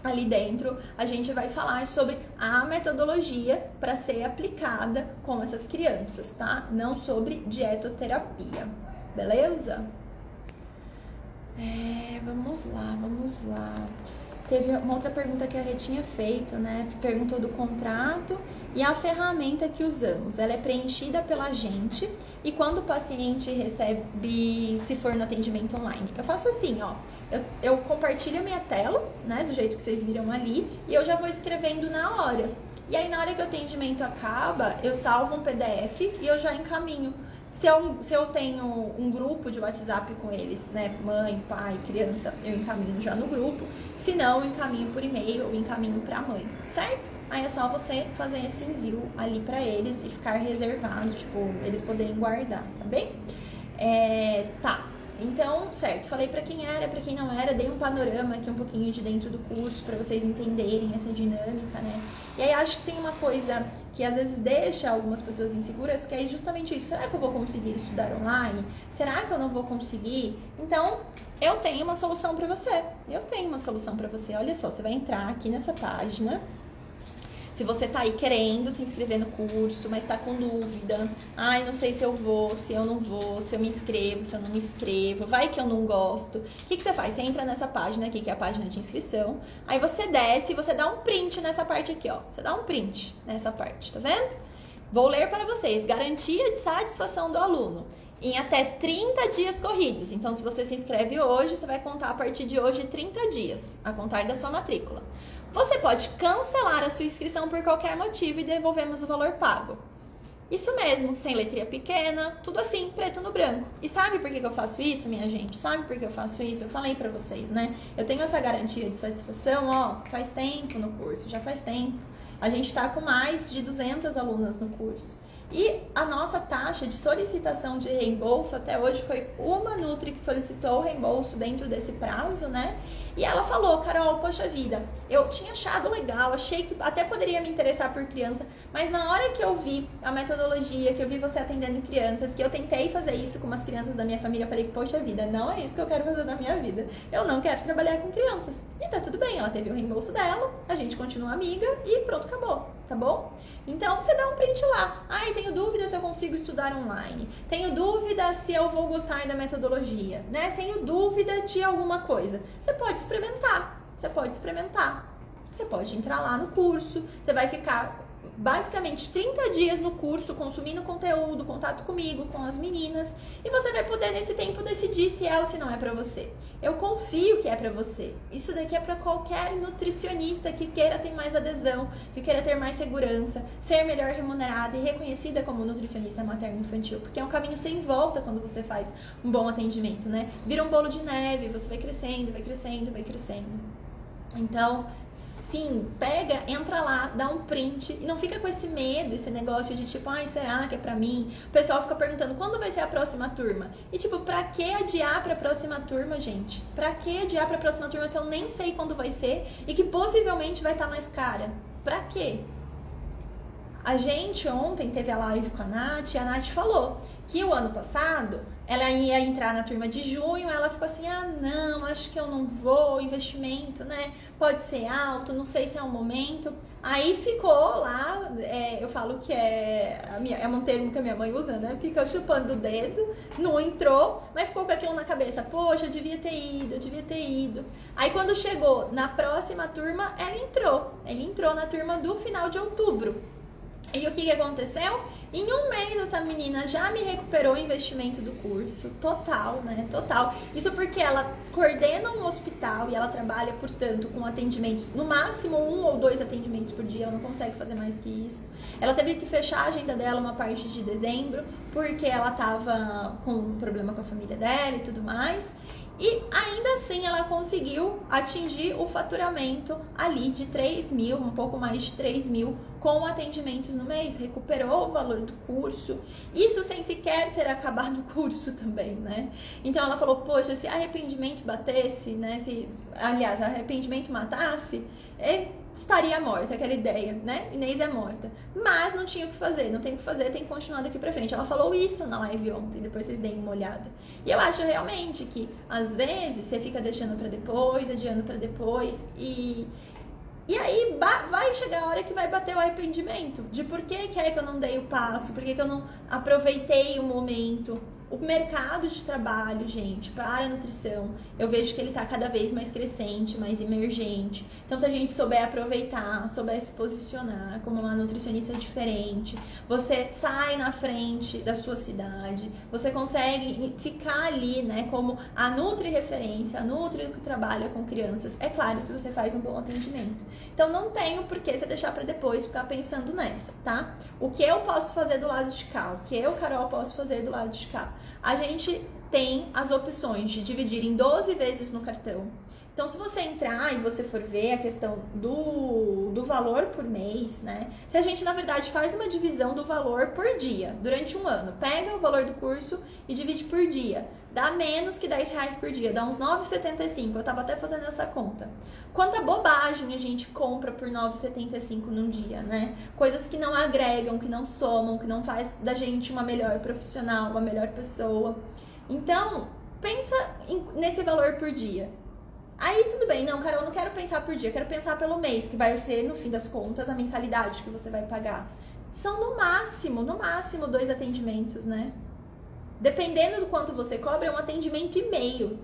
ali dentro, a gente vai falar sobre a metodologia para ser aplicada com essas crianças, tá? Não sobre dietoterapia, beleza? Vamos lá. Teve uma outra pergunta que a Rê tinha feito, né? Perguntou do contrato e a ferramenta que usamos. Ela é preenchida pela gente e quando o paciente recebe, se for no atendimento online. Eu faço assim, ó. Eu compartilho a minha tela, né? Do jeito que vocês viram ali e eu já vou escrevendo na hora. E aí na hora que o atendimento acaba, eu salvo um PDF e eu já encaminho. Se eu tenho um grupo de WhatsApp com eles, né, mãe, pai, criança, eu encaminho já no grupo. Se não, eu encaminho por e-mail ou encaminho para a mãe, certo? Aí é só você fazer esse envio ali para eles e ficar reservado, tipo, eles poderem guardar, tá bem? Então, certo, falei pra quem era, pra quem não era, dei um panorama aqui um pouquinho de dentro do curso pra vocês entenderem essa dinâmica, né? E aí acho que tem uma coisa que às vezes deixa algumas pessoas inseguras, que é justamente isso. Será que eu vou conseguir estudar online? Será que eu não vou conseguir? Então, eu tenho uma solução pra você. Olha só, você vai entrar aqui nessa página. Se você tá aí querendo se inscrever no curso, mas tá com dúvida, ai, não sei se eu vou, se eu não vou, se eu me inscrevo, se eu não me inscrevo, vai que eu não gosto. O que você faz? Você entra nessa página aqui, que é a página de inscrição, aí você desce e você dá um print nessa parte aqui, ó. Você dá um print nessa parte, tá vendo? Vou ler para vocês. Garantia de satisfação do aluno em até 30 dias corridos. Então, se você se inscreve hoje, você vai contar a partir de hoje 30 dias, a contar da sua matrícula. Você pode cancelar a sua inscrição por qualquer motivo e devolvemos o valor pago. Isso mesmo, sem letrinha pequena, tudo assim, preto no branco. E sabe por que eu faço isso, minha gente? Eu falei pra vocês, né? Eu tenho essa garantia de satisfação, ó, faz tempo no curso, já faz tempo. A gente tá com mais de 200 alunas no curso. E a nossa taxa de solicitação de reembolso, até hoje foi uma Nutri que solicitou o reembolso dentro desse prazo, né? E ela falou, Carol, poxa vida, eu tinha achado legal, achei que até poderia me interessar por criança, mas na hora que eu vi a metodologia, que eu vi você atendendo crianças, que eu tentei fazer isso com umas crianças da minha família, eu falei, poxa vida, não é isso que eu quero fazer na minha vida, eu não quero trabalhar com crianças. E tá tudo bem, ela teve o reembolso dela, a gente continua amiga e pronto, acabou. Tá bom? Então, você dá um print lá. Ai, tenho dúvida se eu consigo estudar online. Tenho dúvida se eu vou gostar da metodologia, né? Tenho dúvida de alguma coisa. Você pode experimentar. Você pode entrar lá no curso. Você vai ficar basicamente 30 dias no curso, consumindo conteúdo, contato comigo, com as meninas. E você vai poder, nesse tempo, decidir se é ou se não é pra você. Eu confio que é pra você. Isso daqui é pra qualquer nutricionista que queira ter mais adesão, que queira ter mais segurança, ser melhor remunerada e reconhecida como nutricionista materno-infantil. Porque é um caminho sem volta quando você faz um bom atendimento, né? Vira um bolo de neve, você vai crescendo, Então, sim, pega, entra lá, dá um print e não fica com esse medo, esse negócio de tipo, ai, será que é pra mim? O pessoal fica perguntando, quando vai ser a próxima turma? E tipo, pra que adiar pra próxima turma, gente? Pra que adiar pra próxima turma que eu nem sei quando vai ser e que possivelmente vai estar mais cara? Pra quê? A gente ontem teve a live com a Nath e a Nath falou que o ano passado ela ia entrar na turma de junho, ela ficou assim, ah não, acho que eu não vou, o investimento, né, pode ser alto, não sei se é o momento. Aí ficou lá, eu falo que é um termo que a minha mãe usa, né, fica chupando o dedo, não entrou, mas ficou com aquilo na cabeça, poxa, eu devia ter ido, Aí quando chegou na próxima turma, ela entrou na turma do final de outubro. E o que aconteceu? Em um mês essa menina já me recuperou o investimento do curso, total, né? Total. Isso porque ela coordena um hospital e ela trabalha, portanto, com atendimentos, no máximo 1 ou 2 atendimentos por dia, ela não consegue fazer mais que isso. Ela teve que fechar a agenda dela uma parte de dezembro, porque ela tava com um problema com a família dela e tudo mais. E ainda assim ela conseguiu atingir o faturamento ali de 3 mil, um pouco mais de 3 mil com atendimentos no mês, recuperou o valor do curso, isso sem sequer ter acabado o curso também, né? Então ela falou, poxa, se arrependimento batesse, né? Se, aliás, arrependimento matasse, estaria morta, aquela ideia, né? Inês é morta. Mas não tinha o que fazer, não tem o que fazer, tem que continuar daqui pra frente. Ela falou isso na live ontem, depois vocês deem uma olhada. E eu acho realmente que, às vezes, você fica deixando pra depois, adiando pra depois, e aí vai chegar a hora que vai bater o arrependimento de por que, que eu não dei o passo, por que, que eu não aproveitei o momento. O mercado de trabalho, gente, para a nutrição, eu vejo que ele está cada vez mais crescente, mais emergente. Então, se a gente souber aproveitar, souber se posicionar como uma nutricionista diferente, você sai na frente da sua cidade, você consegue ficar ali, né, como a nutri referência, a nutri que trabalha com crianças. É claro, se você faz um bom atendimento. Então, não tenho por que você deixar para depois ficar pensando nessa, tá? O que eu posso fazer do lado de cá? O que eu, Carol, posso fazer do lado de cá? A gente tem as opções de dividir em 12 vezes no cartão. Então, se você entrar e você for ver a questão do valor por mês, né? Se a gente, na verdade, faz uma divisão do valor por dia, durante um ano. Pega o valor do curso e divide por dia. Dá menos que R$10 por dia, dá uns R$9,75. Eu tava até fazendo essa conta. Quanta bobagem a gente compra por R$9,75 num dia, né? Coisas que não agregam, que não somam, que não faz da gente uma melhor profissional, uma melhor pessoa. Então, pensa nesse valor por dia. Aí tudo bem, não, Carol, eu não quero pensar por dia, eu quero pensar pelo mês, que vai ser, no fim das contas, a mensalidade que você vai pagar. São no máximo 2 atendimentos, né? Dependendo do quanto você cobra, é um atendimento e meio.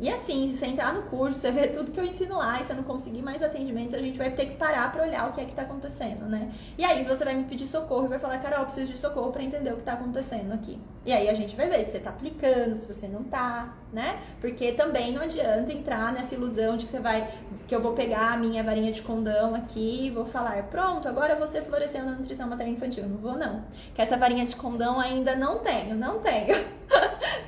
E assim, você entrar no curso, você vê tudo que eu ensino lá, e você não conseguir mais atendimentos, a gente vai ter que parar pra olhar o que é que tá acontecendo, né? E aí você vai me pedir socorro e vai falar, Carol, eu preciso de socorro pra entender o que tá acontecendo aqui. E aí a gente vai ver se você tá aplicando, se você não tá, né? Porque também não adianta entrar nessa ilusão de que você vai... que eu vou pegar a minha varinha de condão aqui e vou falar, pronto, agora você floresceu na nutrição materna infantil. Não vou, não. Que essa varinha de condão ainda não tenho.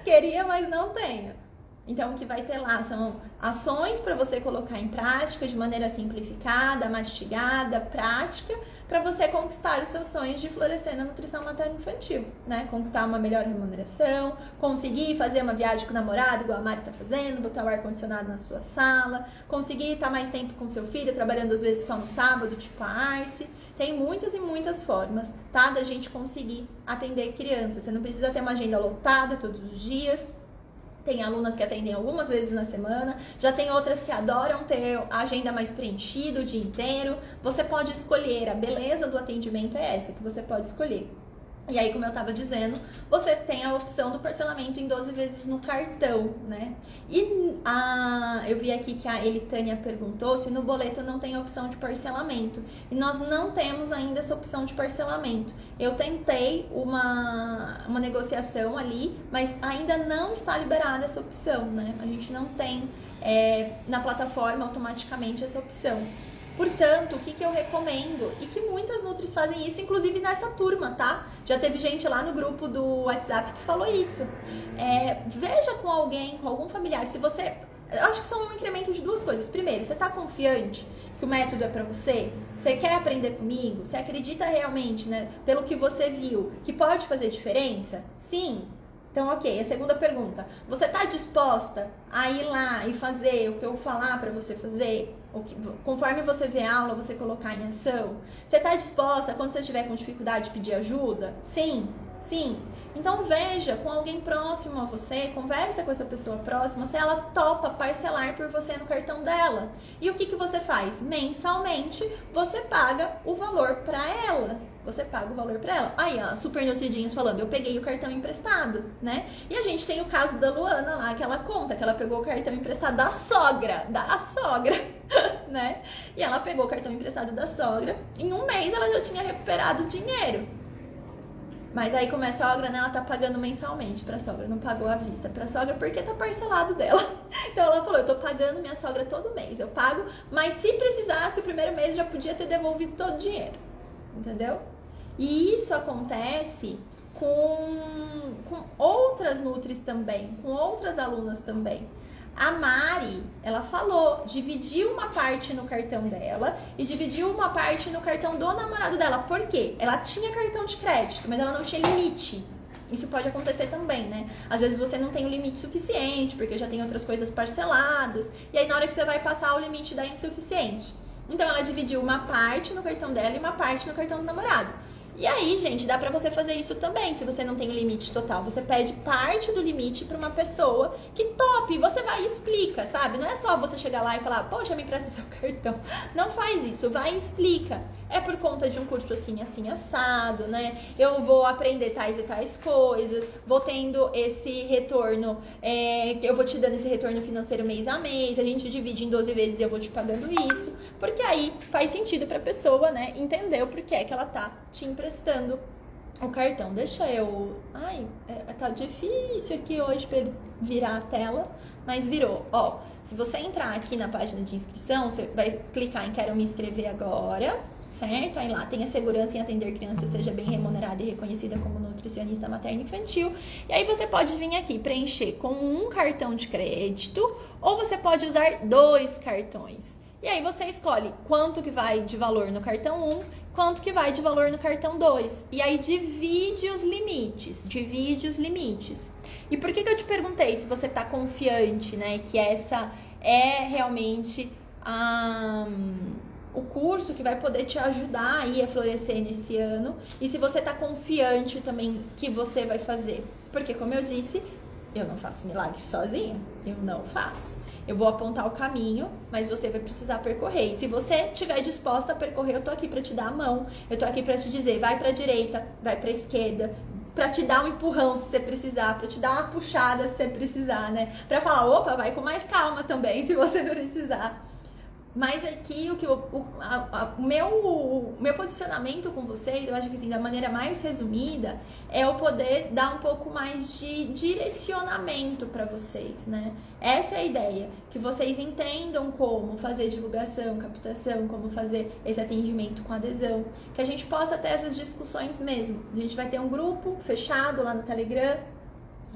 Queria, mas não tenho. Então, o que vai ter lá são ações para você colocar em prática de maneira simplificada, mastigada, prática, para você conquistar os seus sonhos de florescer na nutrição materna infantil, né? Conquistar uma melhor remuneração, conseguir fazer uma viagem com o namorado, igual a Mari tá fazendo, botar o ar-condicionado na sua sala, conseguir estar mais tempo com seu filho, trabalhando às vezes só no sábado, tipo a Arce. Tem muitas e muitas formas, tá? Da gente conseguir atender crianças. Você não precisa ter uma agenda lotada todos os dias. Tem alunas que atendem algumas vezes na semana, já tem outras que adoram ter a agenda mais preenchida o dia inteiro. Você pode escolher, a beleza do atendimento é essa, que você pode escolher. E aí, como eu tava dizendo, você tem a opção do parcelamento em 12 vezes no cartão, né? E eu vi aqui que a Elitânia perguntou se no boleto não tem a opção de parcelamento. E nós não temos ainda essa opção de parcelamento. Eu tentei uma negociação ali, mas ainda não está liberada essa opção, né? A gente não tem na plataforma automaticamente essa opção. Portanto, o que eu recomendo, e que muitas nutris fazem isso, inclusive nessa turma, tá? Já teve gente lá no grupo do WhatsApp que falou isso. Veja com alguém, com algum familiar, se você... Eu acho que são um incremento de 2 coisas. Primeiro, você tá confiante que o método é pra você? Você quer aprender comigo? Você acredita realmente, né, pelo que você viu, que pode fazer diferença? Sim. Então, ok, a segunda pergunta. Você tá disposta a ir lá e fazer o que eu falar pra você fazer? Conforme você vê a aula, você colocar em ação? Você tá disposta, quando você estiver com dificuldade, pedir ajuda? Sim, sim. Então veja com alguém próximo a você, conversa com essa pessoa próxima se ela topa parcelar por você no cartão dela. E o que você faz? Mensalmente você paga o valor para ela. Você paga o valor para ela. Aí, ó, super nutridinhos falando, eu peguei o cartão emprestado, né? E a gente tem o caso da Luana lá, que ela conta que ela pegou o cartão emprestado da sogra, né? E ela pegou o cartão emprestado da sogra, em um mês ela já tinha recuperado o dinheiro. Mas aí, como é sogra, né, ela tá pagando mensalmente pra sogra, não pagou à vista pra sogra porque tá parcelado dela. Então ela falou, eu tô pagando minha sogra todo mês, eu pago, mas se precisasse, o primeiro mês já podia ter devolvido todo o dinheiro, entendeu? E isso acontece com outras nutris também, com outras alunas também. A Mari, ela falou, dividiu uma parte no cartão dela e dividiu uma parte no cartão do namorado dela. Por quê? Ela tinha cartão de crédito, mas ela não tinha limite. Isso pode acontecer também, né? Às vezes você não tem o limite suficiente, porque já tem outras coisas parceladas, e aí na hora que você vai passar, o limite dá insuficiente. Então ela dividiu uma parte no cartão dela e uma parte no cartão do namorado. E aí, gente, dá pra você fazer isso também, se você não tem o limite total. Você pede parte do limite pra uma pessoa que tope, você vai e explica, sabe? Não é só você chegar lá e falar, poxa, me empresta o seu cartão. Não faz isso, vai e explica. É por conta de um curso assim, assim, assado, né? Eu vou aprender tais e tais coisas, vou tendo esse retorno, eu vou te dando esse retorno financeiro mês a mês, a gente divide em 12 vezes e eu vou te pagando isso. Porque aí faz sentido pra pessoa, né, entender o porquê que ela tá te emprestando. Prestando o cartão, deixa eu... Ai, tá difícil aqui hoje para ele virar a tela, mas virou. Ó, se você entrar aqui na página de inscrição, você vai clicar em quero me inscrever agora, certo? Aí lá tem a segurança em atender criança, seja bem remunerada e reconhecida como nutricionista materna infantil. E aí você pode vir aqui preencher com um cartão de crédito ou você pode usar dois cartões. E aí você escolhe quanto que vai de valor no cartão 1, quanto que vai de valor no cartão 2. E aí divide os limites, E por que que eu te perguntei se você tá confiante, né? Que essa é realmente o curso que vai poder te ajudar aí a florescer nesse ano. E se você tá confiante também que você vai fazer. Porque como eu disse, eu não faço milagre sozinha, eu não faço. Eu vou apontar o caminho, mas você vai precisar percorrer. E se você estiver disposta a percorrer, eu tô aqui pra te dar a mão. Eu tô aqui pra te dizer, vai pra direita, vai pra esquerda. Pra te dar um empurrão se você precisar, pra te dar uma puxada se você precisar, né? Pra falar, opa, vai com mais calma também se você precisar. Mas aqui, o meu posicionamento com vocês, eu acho que assim, da maneira mais resumida, é eu poder dar um pouco mais de direcionamento para vocês, né? Essa é a ideia, que vocês entendam como fazer divulgação, captação, como fazer esse atendimento com adesão, que a gente possa ter essas discussões mesmo. A gente vai ter um grupo fechado lá no Telegram,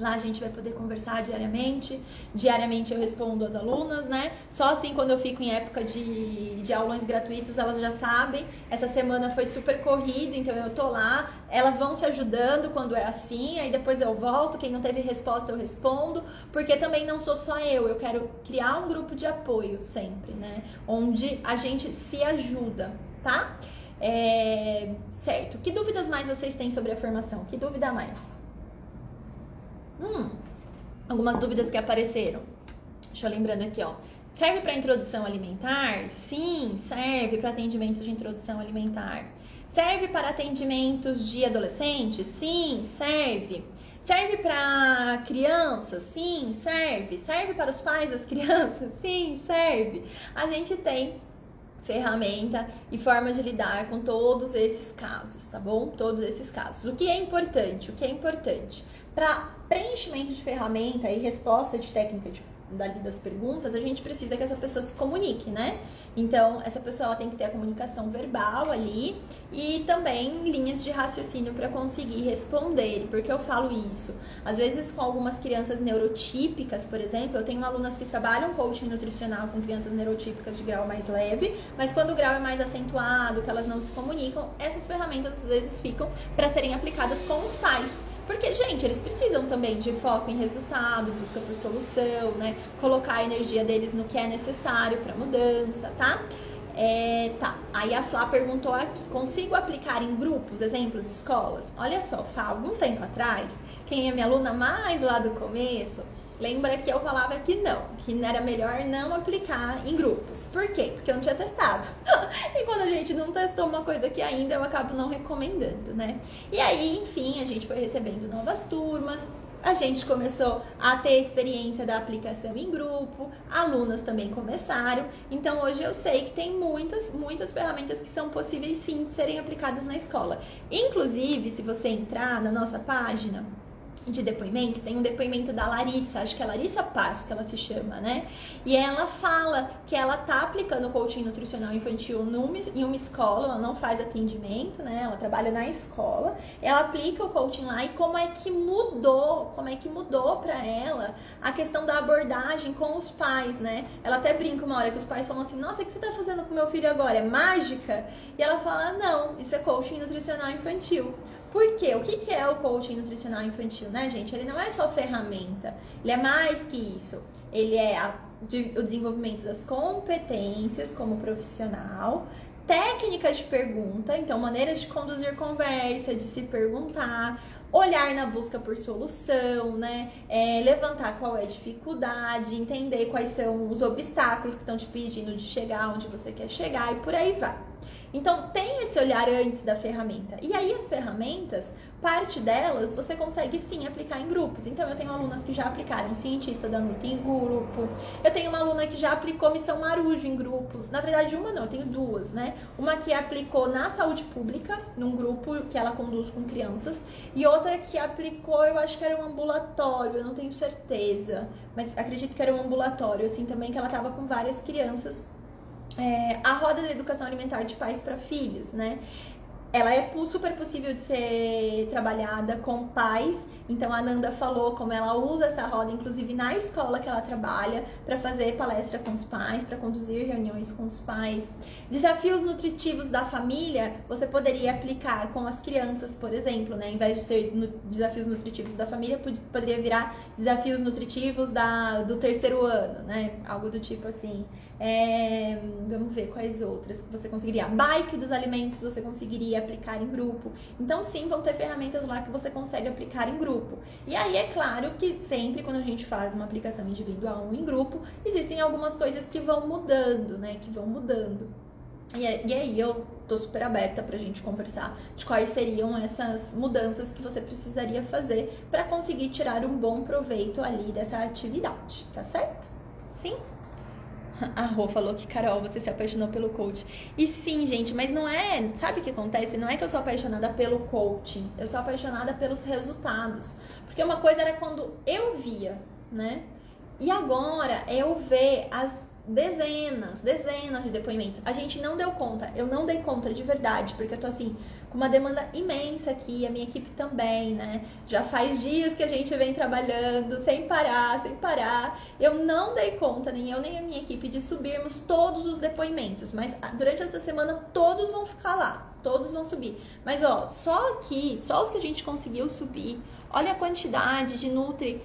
lá a gente vai poder conversar diariamente. Diariamente eu respondo às alunas, né? Só assim, quando eu fico em época de aulões gratuitos, elas já sabem. Essa semana foi super corrido, então eu tô lá. Elas vão se ajudando quando é assim, aí depois eu volto. Quem não teve resposta, eu respondo. Porque também não sou só eu quero criar um grupo de apoio sempre, né? Onde a gente se ajuda, tá? Certo. Que dúvidas mais vocês têm sobre a formação? Que dúvida mais? Algumas dúvidas que apareceram. Deixa eu lembrando aqui, ó. Serve para introdução alimentar? Sim, serve para atendimentos de introdução alimentar. Serve para atendimentos de adolescentes? Sim, serve. Serve para crianças? Sim, serve. Serve para os pais das crianças? Sim, serve. A gente tem ferramenta e forma de lidar com todos esses casos, tá bom? Todos esses casos. O que é importante? O que é importante? Para preenchimento de ferramenta e resposta de técnica das perguntas, a gente precisa que essa pessoa se comunique, né? Então, essa pessoa ela tem que ter a comunicação verbal ali e também linhas de raciocínio para conseguir responder. Por que eu falo isso? Às vezes, com algumas crianças neurotípicas, por exemplo, eu tenho alunas que trabalham coaching nutricional com crianças neurotípicas de grau mais leve, mas quando o grau é mais acentuado, que elas não se comunicam, essas ferramentas às vezes ficam para serem aplicadas com os pais. Porque, gente, eles precisam também de foco em resultado, busca por solução, né? Colocar a energia deles no que é necessário para mudança, tá? Aí a Flá perguntou aqui, consigo aplicar em grupos, exemplos, escolas? Olha só, Flá, algum tempo atrás, quem é minha aluna mais lá do começo, lembra que eu falava que não era melhor não aplicar em grupos. Por quê? Porque eu não tinha testado. E quando a gente não testou uma coisa que ainda, eu acabo não recomendando, né? E aí, enfim, a gente foi recebendo novas turmas, a gente começou a ter experiência da aplicação em grupo, alunas também começaram. Então, hoje eu sei que tem muitas ferramentas que são possíveis, sim, de serem aplicadas na escola. Inclusive, se você entrar na nossa página, de depoimentos, tem um depoimento da Larissa, acho que é Larissa Paz que ela se chama, né? E ela fala que ela tá aplicando coaching nutricional infantil em uma escola, ela não faz atendimento, né? Ela trabalha na escola, ela aplica o coaching lá e como é que mudou pra ela a questão da abordagem com os pais, né? Ela até brinca uma hora que os pais falam assim, nossa, o que você tá fazendo com meu filho agora? É mágica? E ela fala, não, isso é coaching nutricional infantil. Por quê? O que é o coaching nutricional infantil, né, gente? Ele não é só ferramenta, ele é mais que isso. Ele é o desenvolvimento das competências como profissional, técnicas de pergunta, então maneiras de conduzir conversa, de se perguntar, olhar na busca por solução, né? Levantar qual é a dificuldade, entender quais são os obstáculos que estão te pedindo de chegar onde você quer chegar e por aí vai. Então, tem esse olhar antes da ferramenta. E aí, as ferramentas, parte delas, você consegue sim aplicar em grupos. Então, eu tenho alunas que já aplicaram cientista da Nutri em grupo. Eu tenho uma aluna que já aplicou Missão Marujo em grupo. Na verdade, uma não, eu tenho duas, né? Uma que aplicou na saúde pública, num grupo que ela conduz com crianças. E outra que aplicou, eu acho que era um ambulatório, eu não tenho certeza. Mas acredito que era um ambulatório, assim, também, que ela tava com várias crianças. A roda da educação alimentar de pais para filhos, né? Ela é super possível de ser trabalhada com pais. Então, a Ananda falou como ela usa essa roda, inclusive na escola que ela trabalha, para fazer palestra com os pais, para conduzir reuniões com os pais. Desafios nutritivos da família, você poderia aplicar com as crianças, por exemplo, né? Em vez de ser desafios nutritivos da família, poderia virar desafios nutritivos do terceiro ano, né? Algo do tipo assim. Vamos ver quais outras que você conseguiria. Bike dos alimentos, você conseguiria aplicar em grupo. Então, sim, vão ter ferramentas lá que você consegue aplicar em grupo. E aí, é claro que sempre quando a gente faz uma aplicação individual ou em grupo, existem algumas coisas que vão mudando, né? Que vão mudando. E aí, eu tô super aberta pra gente conversar de quais seriam essas mudanças que você precisaria fazer pra conseguir tirar um bom proveito ali dessa atividade, tá certo? Sim? A Rô falou que, Carol, você se apaixonou pelo coaching. E sim, gente, mas não é... Sabe o que acontece? Não é que eu sou apaixonada pelo coaching. Eu sou apaixonada pelos resultados. Porque uma coisa era quando eu via, né? E agora eu vejo as dezenas de depoimentos. A gente não deu conta. Eu não dei conta de verdade, porque eu tô assim... com uma demanda imensa aqui, a minha equipe também, né? Já faz dias que a gente vem trabalhando sem parar. Eu não dei conta, nem eu nem a minha equipe, de subirmos todos os depoimentos, mas durante essa semana todos vão ficar lá, todos vão subir. Mas ó, só aqui, só os que a gente conseguiu subir, olha a quantidade de Nutri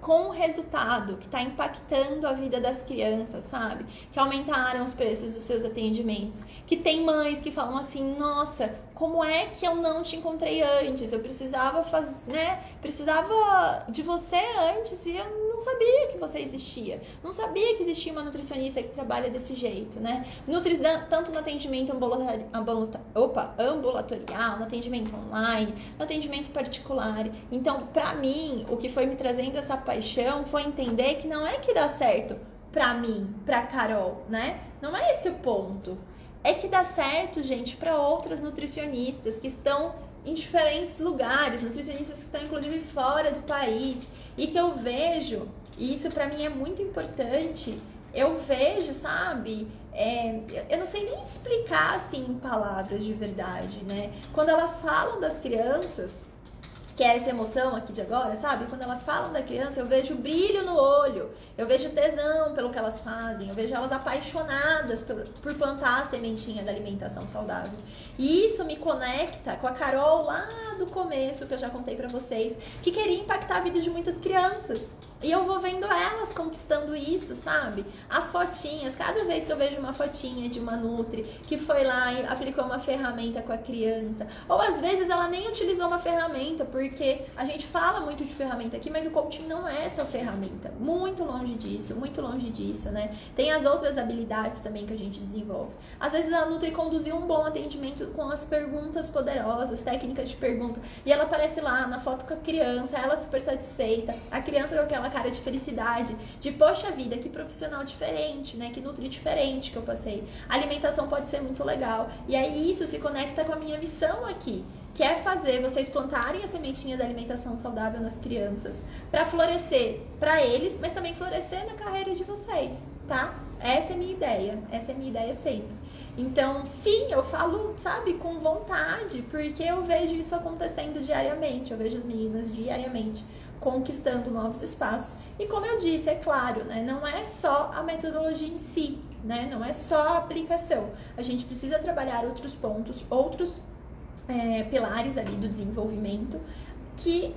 com resultado, que está impactando a vida das crianças, sabe? Que aumentaram os preços dos seus atendimentos. Que tem mães que falam assim, nossa, como é que eu não te encontrei antes? Eu precisava fazer, né? Precisava de você antes e eu não sabia que você existia. Não sabia que existia uma nutricionista que trabalha desse jeito, né? Tanto no atendimento ambulatorial, no atendimento online, no atendimento particular. Então, pra mim, o que foi me trazendo essa paixão foi entender que não é que dá certo pra mim, pra Carol, né? Não é esse o ponto. É que dá certo, gente, para outras nutricionistas que estão em diferentes lugares, nutricionistas que estão, inclusive, fora do país, e que eu vejo, e isso para mim é muito importante, eu vejo, sabe, eu não sei nem explicar, assim, em palavras de verdade, né? Quando elas falam das crianças, que é essa emoção aqui de agora, sabe? Quando elas falam da criança, eu vejo brilho no olho, eu vejo tesão pelo que elas fazem, eu vejo elas apaixonadas por plantar a sementinha da alimentação saudável. E isso me conecta com a Carol lá do começo, que eu já contei pra vocês, que queria impactar a vida de muitas crianças. E eu vou vendo elas conquistando isso, sabe? As fotinhas, cada vez que eu vejo uma fotinha de uma Nutri que foi lá e aplicou uma ferramenta com a criança. Ou às vezes ela nem utilizou uma ferramenta, porque a gente fala muito de ferramenta aqui, mas o coaching não é essa ferramenta. Muito longe disso, né? Tem as outras habilidades também que a gente desenvolve. Às vezes a Nutri conduziu um bom atendimento com as perguntas poderosas, técnicas de pergunta. E ela aparece lá na foto com a criança, ela super satisfeita, a criança com aquela aquela cara de felicidade, de poxa vida, que profissional diferente, né? Que nutri diferente que eu passei. A alimentação pode ser muito legal. E aí isso se conecta com a minha missão aqui, que é fazer vocês plantarem a sementinha da alimentação saudável nas crianças, para florescer para eles, mas também florescer na carreira de vocês, tá? Essa é a minha ideia, essa é a minha ideia sempre. Então, sim, eu falo, sabe, com vontade, porque eu vejo isso acontecendo diariamente, eu vejo as meninas diariamente conquistando novos espaços. E como eu disse, é claro, né, não é só a metodologia em si, né, não é só a aplicação. A gente precisa trabalhar outros pontos, outros pilares ali do desenvolvimento, que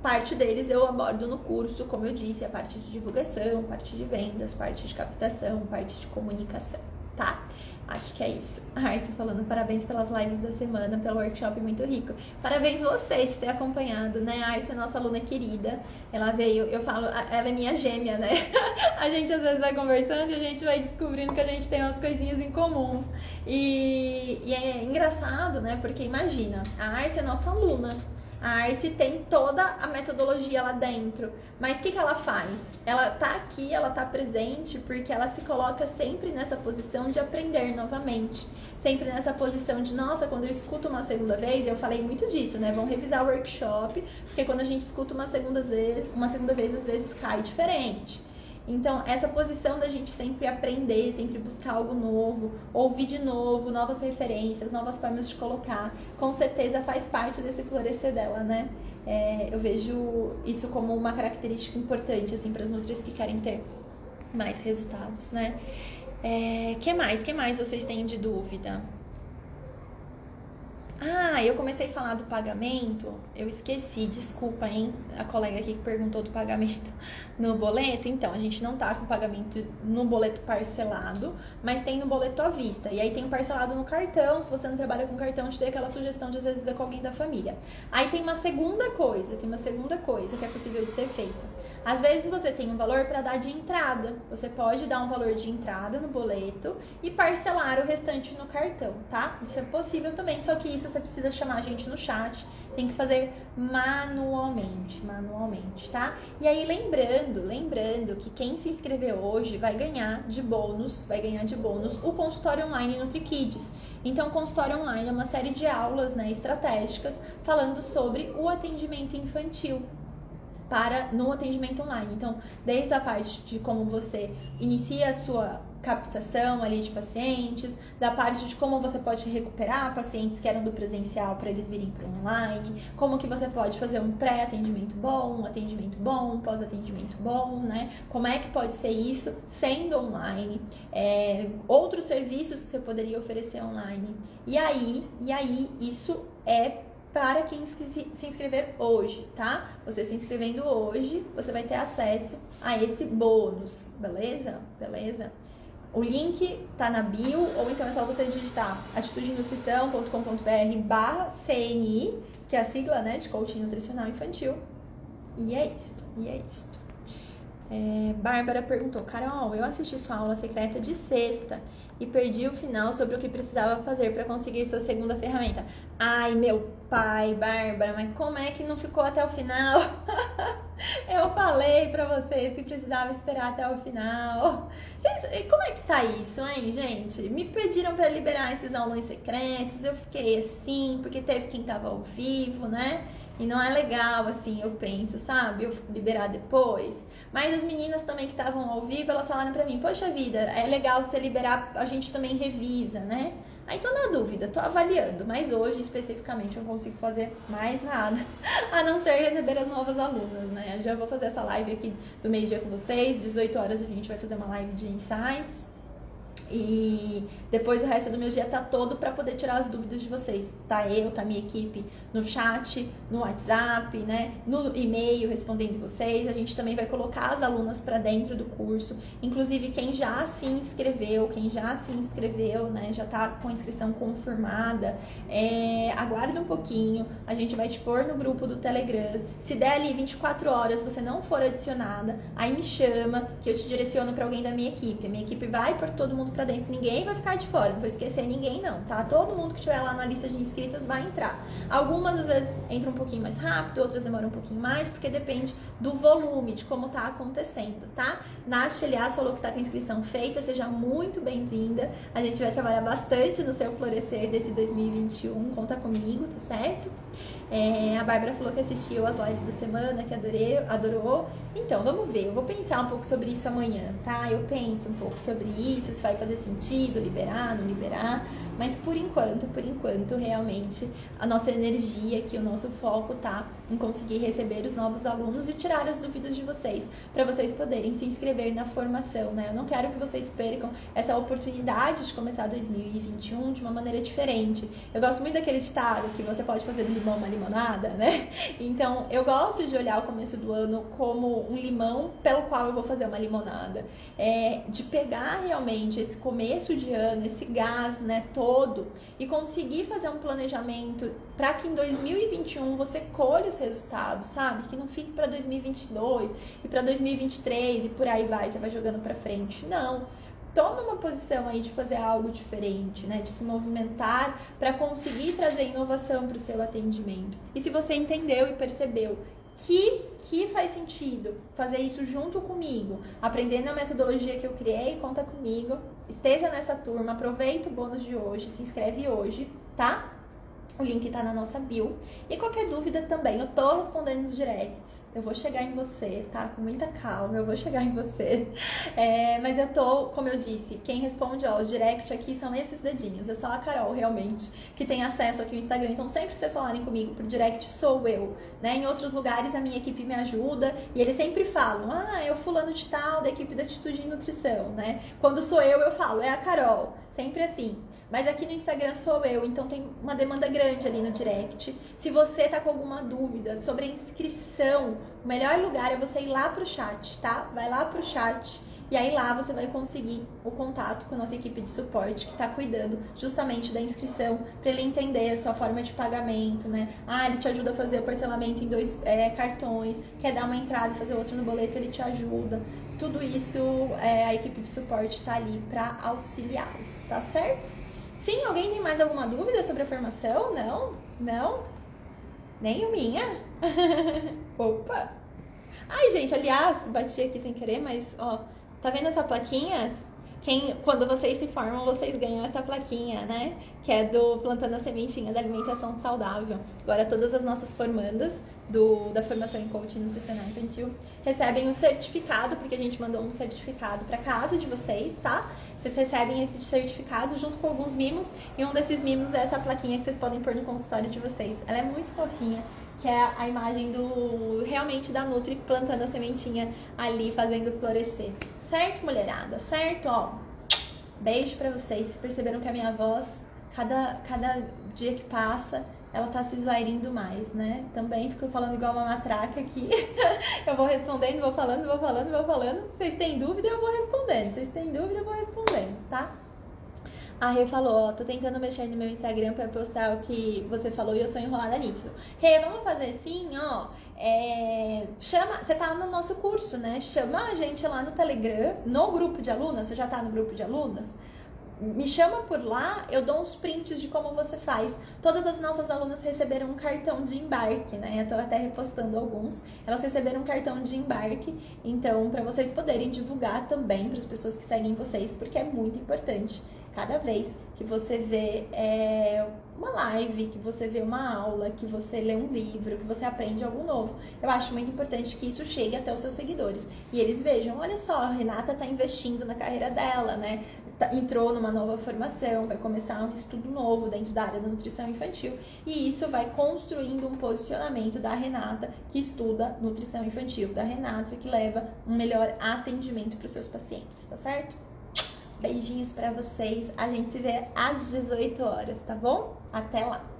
parte deles eu abordo no curso, como eu disse, a parte de divulgação, parte de vendas, parte de captação, parte de comunicação, tá? Acho que é isso. A Arce falando, parabéns pelas lives da semana, pelo workshop muito rico. Parabéns você de ter acompanhado, né? A Arce é nossa aluna querida. Ela veio, eu falo, ela é minha gêmea, né? A gente às vezes vai conversando e a gente vai descobrindo que a gente tem umas coisinhas em comuns. E é engraçado, né? Porque imagina, a Arce é nossa aluna. A Arce tem toda a metodologia lá dentro, mas o que ela faz? Ela tá aqui, ela tá presente, porque ela se coloca sempre nessa posição de aprender novamente, sempre nessa posição de, nossa, quando eu escuto uma segunda vez, eu falei muito disso, né? Vão revisar o workshop, porque quando a gente escuta uma segunda vez, às vezes cai diferente. Então, essa posição da gente sempre aprender, sempre buscar algo novo, ouvir de novo, novas referências, novas formas de colocar, com certeza faz parte desse florescer dela, né? Eu vejo isso como uma característica importante, assim, para as nutris que querem ter mais resultados, né? Que mais vocês têm de dúvida? Ah, eu comecei a falar do pagamento, eu esqueci, desculpa, hein, a colega aqui que perguntou do pagamento no boleto. Então, a gente não tá com pagamento no boleto parcelado, mas tem no boleto à vista, e aí tem o parcelado no cartão. Se você não trabalha com cartão, te dei aquela sugestão de às vezes ver com alguém da família. Aí tem uma segunda coisa, que é possível de ser feita. Às vezes você tem um valor para dar de entrada, você pode dar um valor de entrada no boleto e parcelar o restante no cartão, tá? Isso é possível também, só que isso você precisa chamar a gente no chat, tem que fazer manualmente, tá? E aí lembrando que quem se inscrever hoje vai ganhar de bônus, o consultório online NutriKids. Então, o consultório online é uma série de aulas, né, estratégicas, falando sobre o atendimento infantil no atendimento online. Então, desde a parte de como você inicia a sua captação ali de pacientes, da parte de como você pode recuperar pacientes que eram do presencial para eles virem para o online, como que você pode fazer um pré-atendimento bom, um atendimento bom, um pós-atendimento bom, né? Como é que pode ser isso sendo online, outros serviços que você poderia oferecer online. E aí isso é para quem se inscrever hoje, tá? Você se inscrevendo hoje, você vai ter acesso a esse bônus, beleza? O link tá na bio, ou então é só você digitar atitudenutrição.com.br/CNI, que é a sigla, né, de Coaching Nutricional Infantil. E é isto. Bárbara perguntou, Carol, eu assisti sua aula secreta de sexta e perdi o final sobre o que precisava fazer para conseguir sua segunda ferramenta. Ai, meu pai, Bárbara, mas como é que não ficou até o final? Eu falei pra vocês que precisava esperar até o final. Como é que tá isso, hein, gente? Me pediram pra liberar esses aulões secretos, eu fiquei assim, porque teve quem tava ao vivo, né? E não é legal, assim, eu penso, sabe? Eu liberar depois. Mas as meninas também que estavam ao vivo, elas falaram pra mim, poxa vida, é legal você liberar, a gente também revisa, né? Aí tô na dúvida, tô avaliando, mas hoje especificamente eu não consigo fazer mais nada, a não ser receber as novas alunas, né? Eu já vou fazer essa live aqui do meio-dia com vocês, 18 horas a gente vai fazer uma live de insights. E depois o resto do meu dia tá todo pra poder tirar as dúvidas de vocês. Tá minha equipe no chat, no WhatsApp, né? No e-mail respondendo vocês. A gente também vai colocar as alunas pra dentro do curso. Inclusive, quem já se inscreveu, né? Já tá com a inscrição confirmada. Aguarda um pouquinho. A gente vai te pôr no grupo do Telegram. Se der ali 24 horas, você não for adicionada, aí me chama que eu te direciono pra alguém da minha equipe. A minha equipe vai por todo mundo pra pra dentro, ninguém vai ficar de fora, não vou esquecer ninguém não, tá? Todo mundo que estiver lá na lista de inscritas vai entrar. Algumas às vezes entram um pouquinho mais rápido, outras demoram um pouquinho mais, porque depende do volume, de como tá acontecendo, tá? Nath, aliás, falou que tá com a inscrição feita, seja muito bem-vinda. A gente vai trabalhar bastante no seu florescer desse 2021, conta comigo, tá certo? É, a Bárbara falou que assistiu as lives da semana, que adorou. Então, vamos ver, eu vou pensar um pouco sobre isso amanhã, tá? Eu penso um pouco sobre isso, se vai fazer sentido liberar, não liberar. Mas por enquanto, realmente, a nossa energia aqui, o nosso foco tá em conseguir receber os novos alunos e tirar as dúvidas de vocês, para vocês poderem se inscrever na formação, né? Eu não quero que vocês percam essa oportunidade de começar 2021 de uma maneira diferente. Eu gosto muito daquele ditado que você pode fazer do limão uma limonada, né? Então, eu gosto de olhar o começo do ano como um limão pelo qual eu vou fazer uma limonada. É, de pegar realmente esse começo de ano, esse gás, né, todo, e conseguir fazer um planejamento para que em 2021 você colhe os resultados, sabe? Que não fique para 2022 e para 2023 e por aí vai, você vai jogando para frente. Não. Toma uma posição aí de fazer algo diferente, né? De se movimentar para conseguir trazer inovação para o seu atendimento. E se você entendeu e percebeu que faz sentido fazer isso junto comigo, aprendendo a metodologia que eu criei, conta comigo, esteja nessa turma, aproveita o bônus de hoje, se inscreve hoje, tá? O link tá na nossa bio. E qualquer dúvida também, eu tô respondendo os directs. Eu vou chegar em você, tá? Com muita calma, eu vou chegar em você. É, mas eu tô, como eu disse, quem responde, ó, os directs aqui são esses dedinhos. É só a Carol, realmente, que tem acesso aqui ao Instagram. Então, sempre que vocês falarem comigo por direct, sou eu, né? Em outros lugares, a minha equipe me ajuda e eles sempre falam, ah, eu fulano de tal, da equipe da Atitude em Nutrição, né? Quando sou eu falo, é a Carol. Sempre assim. Mas aqui no Instagram sou eu, então tem uma demanda grande ali no direct. Se você tá com alguma dúvida sobre a inscrição, o melhor lugar é você ir lá pro chat, tá? Vai lá pro chat e aí lá você vai conseguir o contato com a nossa equipe de suporte que tá cuidando justamente da inscrição, para ele entender a sua forma de pagamento, né? Ah, ele te ajuda a fazer o parcelamento em 2 cartões, quer dar uma entrada e fazer outro no boleto, ele te ajuda. Tudo isso, a equipe de suporte tá ali para auxiliá-los, tá certo? Sim, alguém tem mais alguma dúvida sobre a formação? Não? Não? Nem o minha? Opa! Ai, gente, aliás, bati aqui sem querer, mas, ó, tá vendo essa plaquinha? Quando vocês se formam, vocês ganham essa plaquinha, né? Que é do Plantando a Sementinha da Alimentação Saudável. Agora, todas as nossas formandas da Formação em Coaching Nutricional Infantil recebem um certificado, porque a gente mandou um certificado para casa de vocês, tá? Vocês recebem esse certificado junto com alguns mimos, e um desses mimos é essa plaquinha que vocês podem pôr no consultório de vocês. Ela é muito fofinha, que é a imagem realmente da Nutri plantando a sementinha ali, fazendo florescer. Certo, mulherada? Certo? Ó, beijo pra vocês. Vocês perceberam que a minha voz, cada dia que passa, ela tá se esvairindo mais, né? Também fico falando igual uma matraca aqui. Eu vou respondendo, vou falando. Vocês têm dúvida, eu vou respondendo. Tá? A Rê falou, ó, tô tentando mexer no meu Instagram pra postar o que você falou e eu sou enrolada nisso. Rê, vamos fazer assim, ó, você tá no nosso curso, né? Chama a gente lá no Telegram, no grupo de alunas, você já tá no grupo de alunas? Me chama por lá, eu dou uns prints de como você faz. Todas as nossas alunas receberam um cartão de embarque, né? Eu tô até repostando alguns. Elas receberam um cartão de embarque, então, pra vocês poderem divulgar também pras pessoas que seguem vocês, porque é muito importante. Cada vez que você vê uma live, que você vê uma aula, que você lê um livro, que você aprende algo novo, eu acho muito importante que isso chegue até os seus seguidores. E eles vejam, olha só, a Renata tá investindo na carreira dela, né? Entrou numa nova formação, vai começar um estudo novo dentro da área da nutrição infantil. E isso vai construindo um posicionamento da Renata, que estuda nutrição infantil, da Renata, que leva um melhor atendimento para os seus pacientes, tá certo? Beijinhos pra vocês, a gente se vê às 18 horas, tá bom? Até lá!